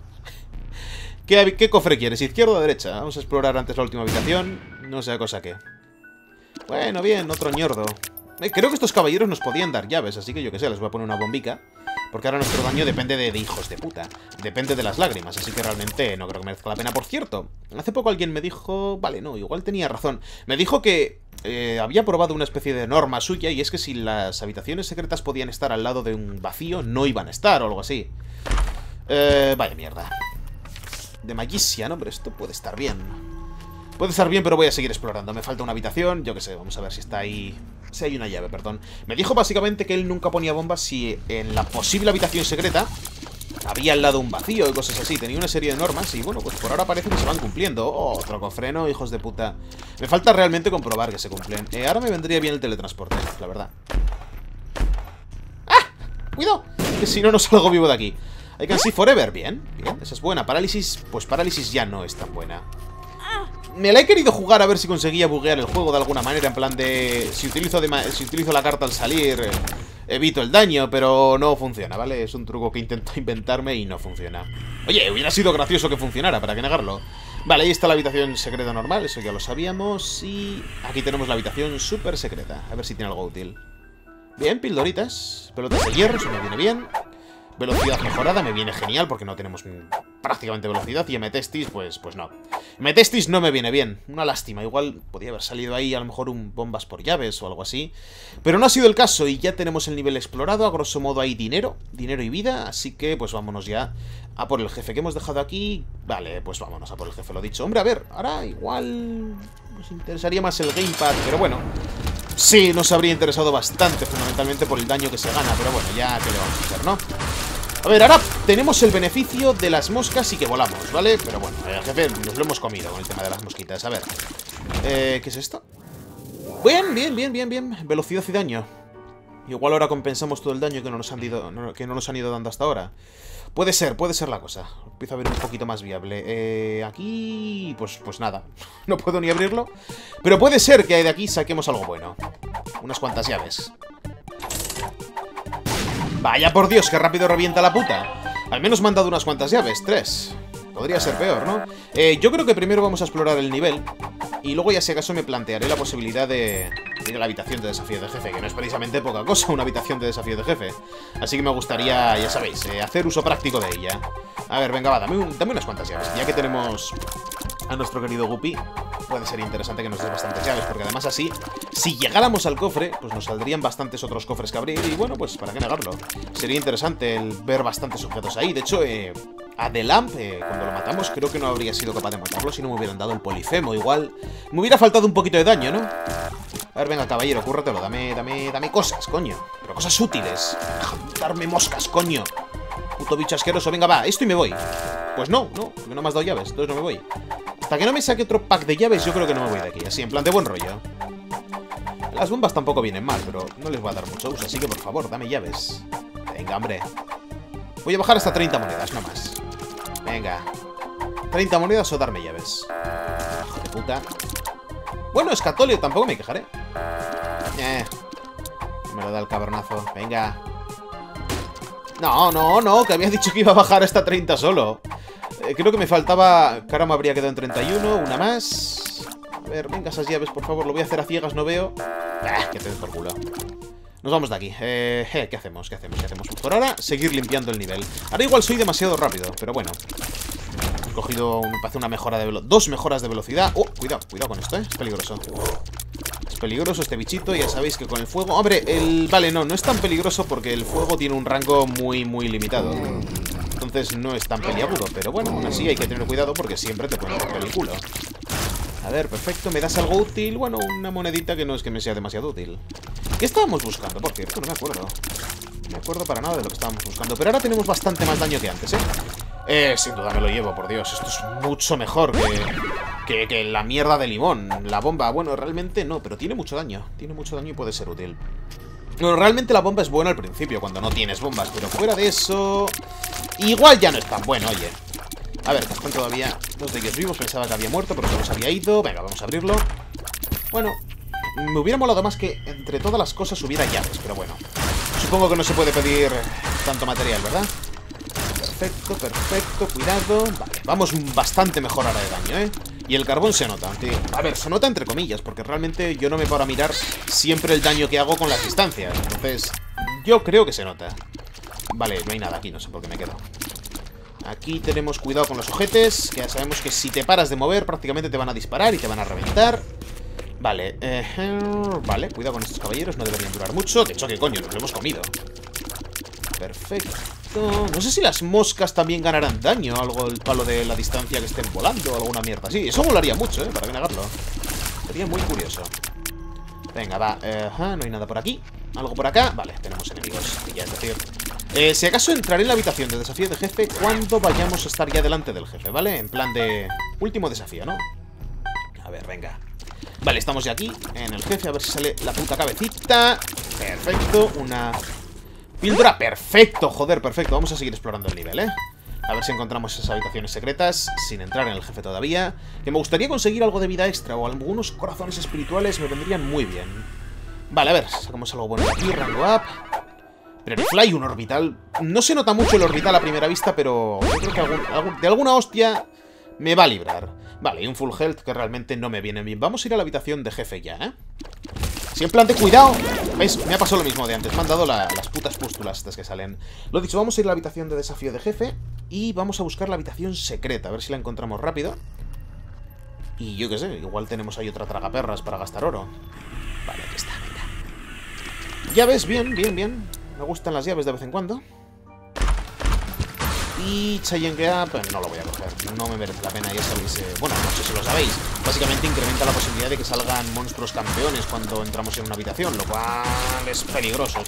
¿Qué cofre quieres? ¿Izquierda o derecha? Vamos a explorar antes la última habitación. No sea cosa que... Bueno, bien, otro ñordo. Creo que estos caballeros nos podían dar llaves, así que yo qué sé, les voy a poner una bombica. Porque ahora nuestro daño depende de hijos de puta. Depende de las lágrimas, así que realmente no creo que merezca la pena. Por cierto, hace poco alguien me dijo... Vale, no, igual tenía razón. Me dijo que había probado una especie de norma suya, y es que si las habitaciones secretas podían estar al lado de un vacío, no iban a estar o algo así. Vaya mierda. De Magician, hombre, esto puede estar bien. Puede estar bien, pero voy a seguir explorando. Me falta una habitación, yo qué sé, vamos a ver si está ahí... Si hay una llave, perdón. Me dijo básicamente que él nunca ponía bombas si en la posible habitación secreta había al lado un vacío y cosas así. Tenía una serie de normas y bueno, pues por ahora parece que se van cumpliendo. Oh, otro cofreno, hijos de puta. Me falta realmente comprobar que se cumplen. Ahora me vendría bien el teletransporte, la verdad. ¡Ah! ¡Cuidado! Que si no, no salgo vivo de aquí. I can see forever. Bien, bien, esa es buena. Parálisis, pues parálisis ya no es tan buena. Me la he querido jugar a ver si conseguía buguear el juego de alguna manera, en plan de... Si utilizo la carta al salir, evito el daño, pero no funciona, ¿vale? Es un truco que intento inventarme y no funciona. Oye, hubiera sido gracioso que funcionara, ¿para qué negarlo? Vale, ahí está la habitación secreta normal, eso ya lo sabíamos, y... Aquí tenemos la habitación súper secreta, a ver si tiene algo útil. Bien, pildoritas, pelotas de hierro, eso me viene bien. Velocidad mejorada me viene genial porque no tenemos prácticamente velocidad. Y MTestis, pues no. MTestis no me viene bien. Una lástima. Igual podía haber salido ahí a lo mejor un bombas por llaves o algo así. Pero no ha sido el caso y ya tenemos el nivel explorado. A grosso modo hay dinero. Dinero y vida. Así que pues vámonos ya a por el jefe que hemos dejado aquí. Vale, pues vámonos a por el jefe, lo dicho. Hombre, a ver. Ahora igual nos interesaría más el gamepad. Pero bueno. Sí, nos habría interesado bastante, fundamentalmente por el daño que se gana. Pero bueno, ya que le vamos a hacer, ¿no? A ver, ahora tenemos el beneficio de las moscas y que volamos, ¿vale? Pero bueno, jefe, nos lo hemos comido con el tema de las mosquitas. A ver, ¿qué es esto? Bien, bien, bien, bien, bien. Velocidad y daño. Igual ahora compensamos todo el daño que no nos han ido dando hasta ahora. Puede ser la cosa. Empieza a ver un poquito más viable. Aquí... Pues nada. No puedo ni abrirlo. Pero puede ser que de aquí saquemos algo bueno. Unas cuantas llaves. Vaya por Dios, qué rápido revienta la puta. Al menos me han dado unas cuantas llaves. 3. Podría ser peor, ¿no? Yo creo que primero vamos a explorar el nivel. Y luego ya si acaso me plantearé la posibilidad de ir a la habitación de desafío de jefe. Que no es precisamente poca cosa una habitación de desafío de jefe. Así que me gustaría, ya sabéis, hacer uso práctico de ella. A ver, venga, va, dame unas cuantas llaves. Ya que tenemos a nuestro querido Guppy, puede ser interesante que nos des bastantes llaves. Porque además así, si llegáramos al cofre, pues nos saldrían bastantes otros cofres que abrir. Y bueno, pues para qué negarlo. Sería interesante el ver bastantes objetos ahí. De hecho, a The Lamp, cuando lo matamos, creo que no habría sido capaz de matarlo si no me hubieran dado el polifemo. Igual me hubiera faltado un poquito de daño, ¿no? A ver, venga, caballero, cúrratelo. Dame cosas, coño. Pero cosas útiles. Darme moscas, coño. Puto bicho asqueroso. Venga, va, esto y me voy. Pues no, porque no me has dado llaves, entonces no me voy. Hasta que no me saque otro pack de llaves, yo creo que no me voy de aquí. Así, en plan de buen rollo. Las bombas tampoco vienen mal, pero no les voy a dar mucho uso. Así que, por favor, dame llaves. Venga, hombre. Voy a bajar hasta 30 monedas, no más. Venga. 30 monedas o darme llaves. Hijo de puta. Bueno, escatolio, tampoco me quejaré. Me lo da el cabronazo. Venga. No, que habías dicho que iba a bajar hasta 30 solo. Creo que me faltaba... Cara, me habría quedado en 31, una más. A ver, venga, esas llaves, por favor. Lo voy a hacer a ciegas, no veo. Que te den por culo. Nos vamos de aquí. ¿Qué hacemos? Por ahora, seguir limpiando el nivel. Ahora igual soy demasiado rápido, pero bueno. He cogido, me parece, una mejora de velocidad. 2 mejoras de velocidad. Oh, cuidado con esto, ¿eh? Es peligroso. Es peligroso este bichito, ya sabéis que con el fuego... Hombre, Vale, no es tan peligroso porque el fuego tiene un rango muy, muy limitado. Entonces no es tan peliagudo, pero bueno, aún así hay que tener cuidado porque siempre te pueden romper el culo. A ver, perfecto, ¿me das algo útil? Bueno, una monedita que no es que me sea demasiado útil. ¿Qué estábamos buscando? Por cierto, no me acuerdo. No me acuerdo para nada de lo que estábamos buscando. Pero ahora tenemos bastante más daño que antes, ¿eh? Sin duda me lo llevo, por Dios. Esto es mucho mejor que la mierda de limón. La bomba, bueno, realmente no, pero tiene mucho daño. Tiene mucho daño y puede ser útil. Bueno, realmente la bomba es buena al principio, cuando no tienes bombas. Pero fuera de eso... Igual ya no es tan bueno, oye. A ver, están todavía 2 de ellos vivos. Pensaba que había muerto, pero no se había ido. Venga, vamos a abrirlo. Bueno... Me hubiera molado más que entre todas las cosas hubiera llaves, pero bueno. Supongo que no se puede pedir tanto material, ¿verdad? Perfecto, cuidado. Vale, vamos bastante mejor ahora de daño, ¿eh? Y el carbón se nota, tío. A ver, se nota entre comillas, porque realmente yo no me paro a mirar siempre el daño que hago con las distancias. Entonces, yo creo que se nota. Vale, no hay nada aquí, no sé por qué me quedo. Aquí tenemos cuidado con los ojetes, que ya sabemos que si te paras de mover prácticamente te van a disparar y te van a reventar. Vale, vale, cuidado con estos caballeros, no deberían durar mucho. De hecho, ¿qué coño? Nos lo hemos comido. Perfecto. No sé si las moscas también ganarán daño, algo el palo de la distancia que estén volando, alguna mierda así. Eso volaría mucho, para que negarlo. Sería muy curioso. Venga, va, no hay nada por aquí. Algo por acá, vale, tenemos enemigos. Ya, es decir, si acaso entraré en la habitación de desafío de jefe cuando vayamos a estar ya delante del jefe, ¿vale? En plan de último desafío, ¿no? A ver, venga. Vale, estamos ya aquí, en el jefe, a ver si sale la puta cabecita. Perfecto, una píldora, perfecto, joder, perfecto. Vamos a seguir explorando el nivel, ¿eh? A ver si encontramos esas habitaciones secretas, sin entrar en el jefe todavía. Que me gustaría conseguir algo de vida extra o algunos corazones espirituales me vendrían muy bien. Vale, a ver, sacamos algo bueno aquí, rango up. Pero el fly, un orbital. No se nota mucho el orbital a primera vista, pero yo creo que de alguna hostia me va a librar. Vale, y un full health que realmente no me viene bien. Vamos a ir a la habitación de jefe ya, ¿eh? Siempre ante cuidado. ¿Veis? Me ha pasado lo mismo de antes. Me han dado las putas pústulas estas que salen. Lo dicho, vamos a ir a la habitación de desafío de jefe y vamos a buscar la habitación secreta. A ver si la encontramos rápido. Y yo qué sé, igual tenemos ahí otra tragaperras para gastar oro. Vale, aquí está, venga. Llaves, bien, bien, bien. Me gustan las llaves de vez en cuando. Y Chayengea, pues no lo voy a coger, no me merece la pena, ya sabéis, bueno, no sé si lo sabéis, básicamente incrementa la posibilidad de que salgan monstruos campeones cuando entramos en una habitación, lo cual es peligroso, ¿eh?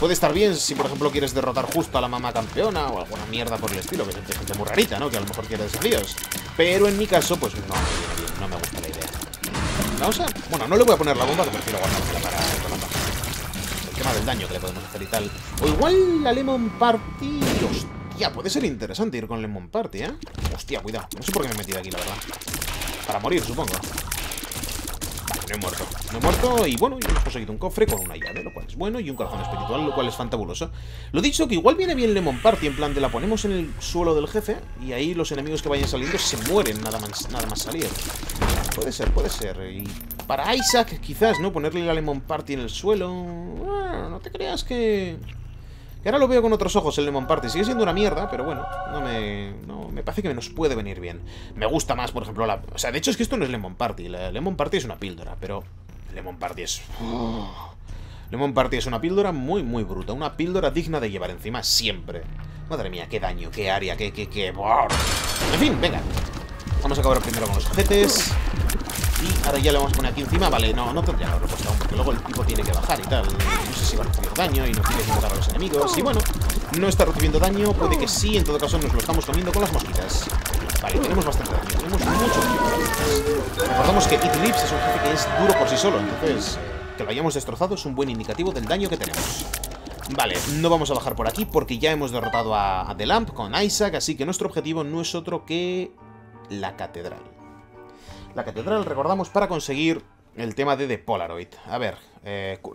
Puede estar bien si, por ejemplo, quieres derrotar justo a la mamá campeona o alguna mierda por el estilo, que es gente muy rarita, ¿no? Que a lo mejor quiere desafíos, pero en mi caso, pues no, no me gusta la idea. Vamos a... Bueno, no le voy a poner la bomba, que prefiero guardarla para... El tema del daño que le podemos hacer y tal. O igual la Lemon Party... Hostia, puede ser interesante ir con Lemon Party, ¿eh? Hostia, cuidado. No sé por qué me he metido aquí, la verdad. Para morir, supongo. Vale, no he muerto. No he muerto y, bueno, hemos conseguido un cofre con una llave, lo cual es bueno, y un corazón espiritual, lo cual es fantabuloso. Lo dicho, que igual viene bien Lemon Party, en plan de la ponemos en el suelo del jefe y ahí los enemigos que vayan saliendo se mueren nada más salir. Puede ser, puede ser. Y para Isaac, quizás, ¿no? Ponerle la Lemon Party en el suelo... Bueno, no te creas que ahora lo veo con otros ojos el Lemon Party. Sigue siendo una mierda, pero bueno, me parece que nos puede venir bien. Me gusta más, por ejemplo, la... O sea, de hecho es que esto no es Lemon Party. La Lemon Party es una píldora, pero... Lemon Party es... Lemon Party es una píldora muy, muy bruta. Una píldora digna de llevar encima siempre. Madre mía, qué daño, qué área, qué... En fin, venga. Vamos a acabar primero con los objetos. Y ahora ya le vamos a poner aquí encima. Vale, no tendría que haberlo puesto aún, porque luego el tipo tiene que bajar y tal. No sé si va a recibir daño y nos tiene que matar a los enemigos. Y bueno, no está recibiendo daño. Puede que sí, en todo caso nos lo estamos comiendo con las mosquitas. Vale, tenemos bastante daño. Tenemos mucho daño. Recordamos que It Lives es un jefe que es duro por sí solo. Entonces, que lo hayamos destrozado es un buen indicativo del daño que tenemos. Vale, no vamos a bajar por aquí porque ya hemos derrotado a The Lamp con Isaac. Así que nuestro objetivo no es otro que... la catedral. La catedral, recordamos, para conseguir el tema de The Polaroid. A ver,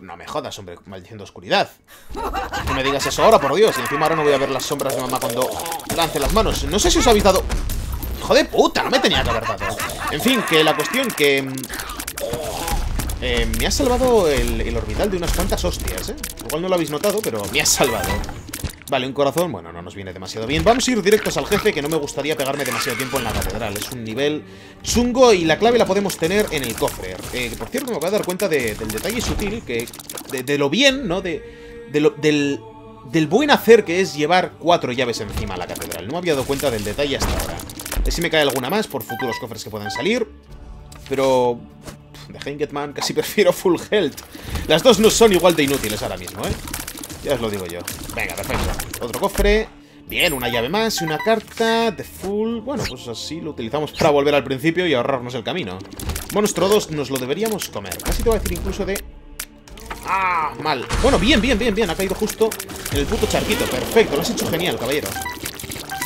no me jodas, hombre, maldiciendo oscuridad. No me digas eso ahora, por Dios. Y encima ahora no voy a ver las sombras de mamá cuando lance las manos. No sé si os habéis dado... ¡Hijo de puta! No me tenía que haber dado. En fin, que la cuestión que... me ha salvado el orbital de unas cuantas hostias, ¿eh? Igual no lo habéis notado, pero me ha salvado. Vale, un corazón, bueno, no nos viene demasiado bien. Vamos a ir directos al jefe, que no me gustaría pegarme demasiado tiempo en la catedral. Es un nivel chungo y la clave la podemos tener en el cofre. Por cierto, me voy a dar cuenta del detalle sutil, que de lo bien, ¿no? Del buen hacer que es llevar 4 llaves encima a la catedral. No me había dado cuenta del detalle hasta ahora. Si me cae alguna más por futuros cofres que puedan salir. Pero... de Heingetman casi prefiero full health. Las dos no son igual de inútiles ahora mismo, ¿eh? Ya os lo digo yo. Venga, perfecto. Otro cofre. Bien, una llave más y una carta de full. Bueno, pues así lo utilizamos para volver al principio y ahorrarnos el camino. Monstruo 2 nos lo deberíamos comer. Casi te voy a decir incluso de... ¡Ah! Mal. Bueno, bien, bien, bien, bien. Ha caído justo en el puto charquito. Perfecto. Lo has hecho genial, caballero.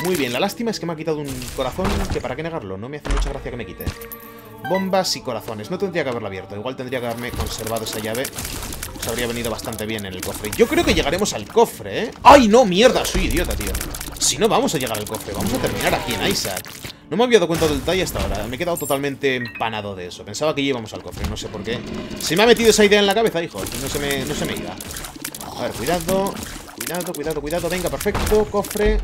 Muy bien. La lástima es que me ha quitado un corazón que para qué negarlo. No me hace mucha gracia que me quite. Bombas y corazones. No tendría que haberlo abierto. Igual tendría que haberme conservado esa llave. Pues habría venido bastante bien en el cofre. Yo creo que llegaremos al cofre, ¿eh? ¡Ay, no! ¡Mierda! Soy idiota, tío. Si no, vamos a llegar al cofre. Vamos a terminar aquí en Isaac. No me había dado cuenta del detalle hasta ahora. Me he quedado totalmente empanado de eso. Pensaba que íbamos al cofre. No sé por qué. Se me ha metido esa idea en la cabeza, hijo. No se me iba. A ver, cuidado. Cuidado, cuidado, cuidado. Venga, perfecto. Cofre...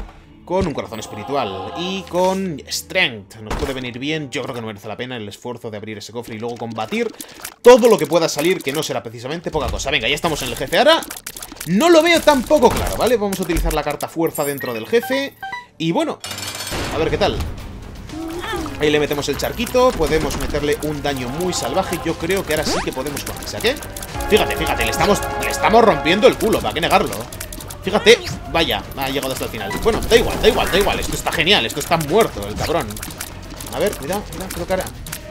con un corazón espiritual y con strength. Nos puede venir bien. Yo creo que no merece la pena el esfuerzo de abrir ese cofre y luego combatir todo lo que pueda salir, que no será precisamente poca cosa. Venga, ya estamos en el jefe ahora. No lo veo tampoco claro, ¿vale? Vamos a utilizar la carta fuerza dentro del jefe. Y bueno, a ver qué tal. Ahí le metemos el charquito. Podemos meterle un daño muy salvaje. Yo creo que ahora sí que podemos con Isaac, ¿eh? Fíjate, fíjate, le estamos rompiendo el culo. ¿Para qué negarlo? Fíjate, vaya, ha llegado hasta el final. Bueno, da igual, da igual, da igual. Esto está genial, esto está muerto, el cabrón. A ver, cuidado, cuidado, creo que ahora...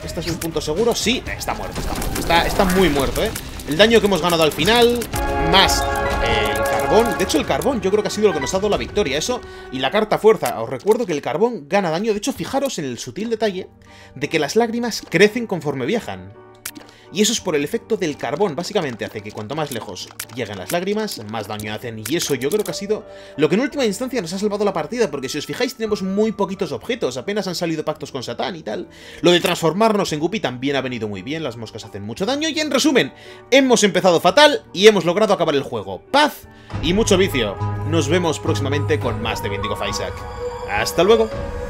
¿Este es un punto seguro? Sí, está muerto, está muerto. Está muy muerto, ¿eh? El daño que hemos ganado al final, más el carbón. De hecho, el carbón yo creo que ha sido lo que nos ha dado la victoria, eso. Y la carta fuerza. Os recuerdo que el carbón gana daño. De hecho, fijaros en el sutil detalle de que las lágrimas crecen conforme viajan. y eso es por el efecto del carbón, básicamente hace que cuanto más lejos lleguen las lágrimas, más daño hacen, y eso yo creo que ha sido lo que en última instancia nos ha salvado la partida, porque si os fijáis tenemos muy poquitos objetos, apenas han salido pactos con Satán y tal. Lo de transformarnos en Guppy también ha venido muy bien, las moscas hacen mucho daño, y en resumen, hemos empezado fatal y hemos logrado acabar el juego. Paz y mucho vicio. Nos vemos próximamente con más de Vindigo Faisal. ¡Hasta luego!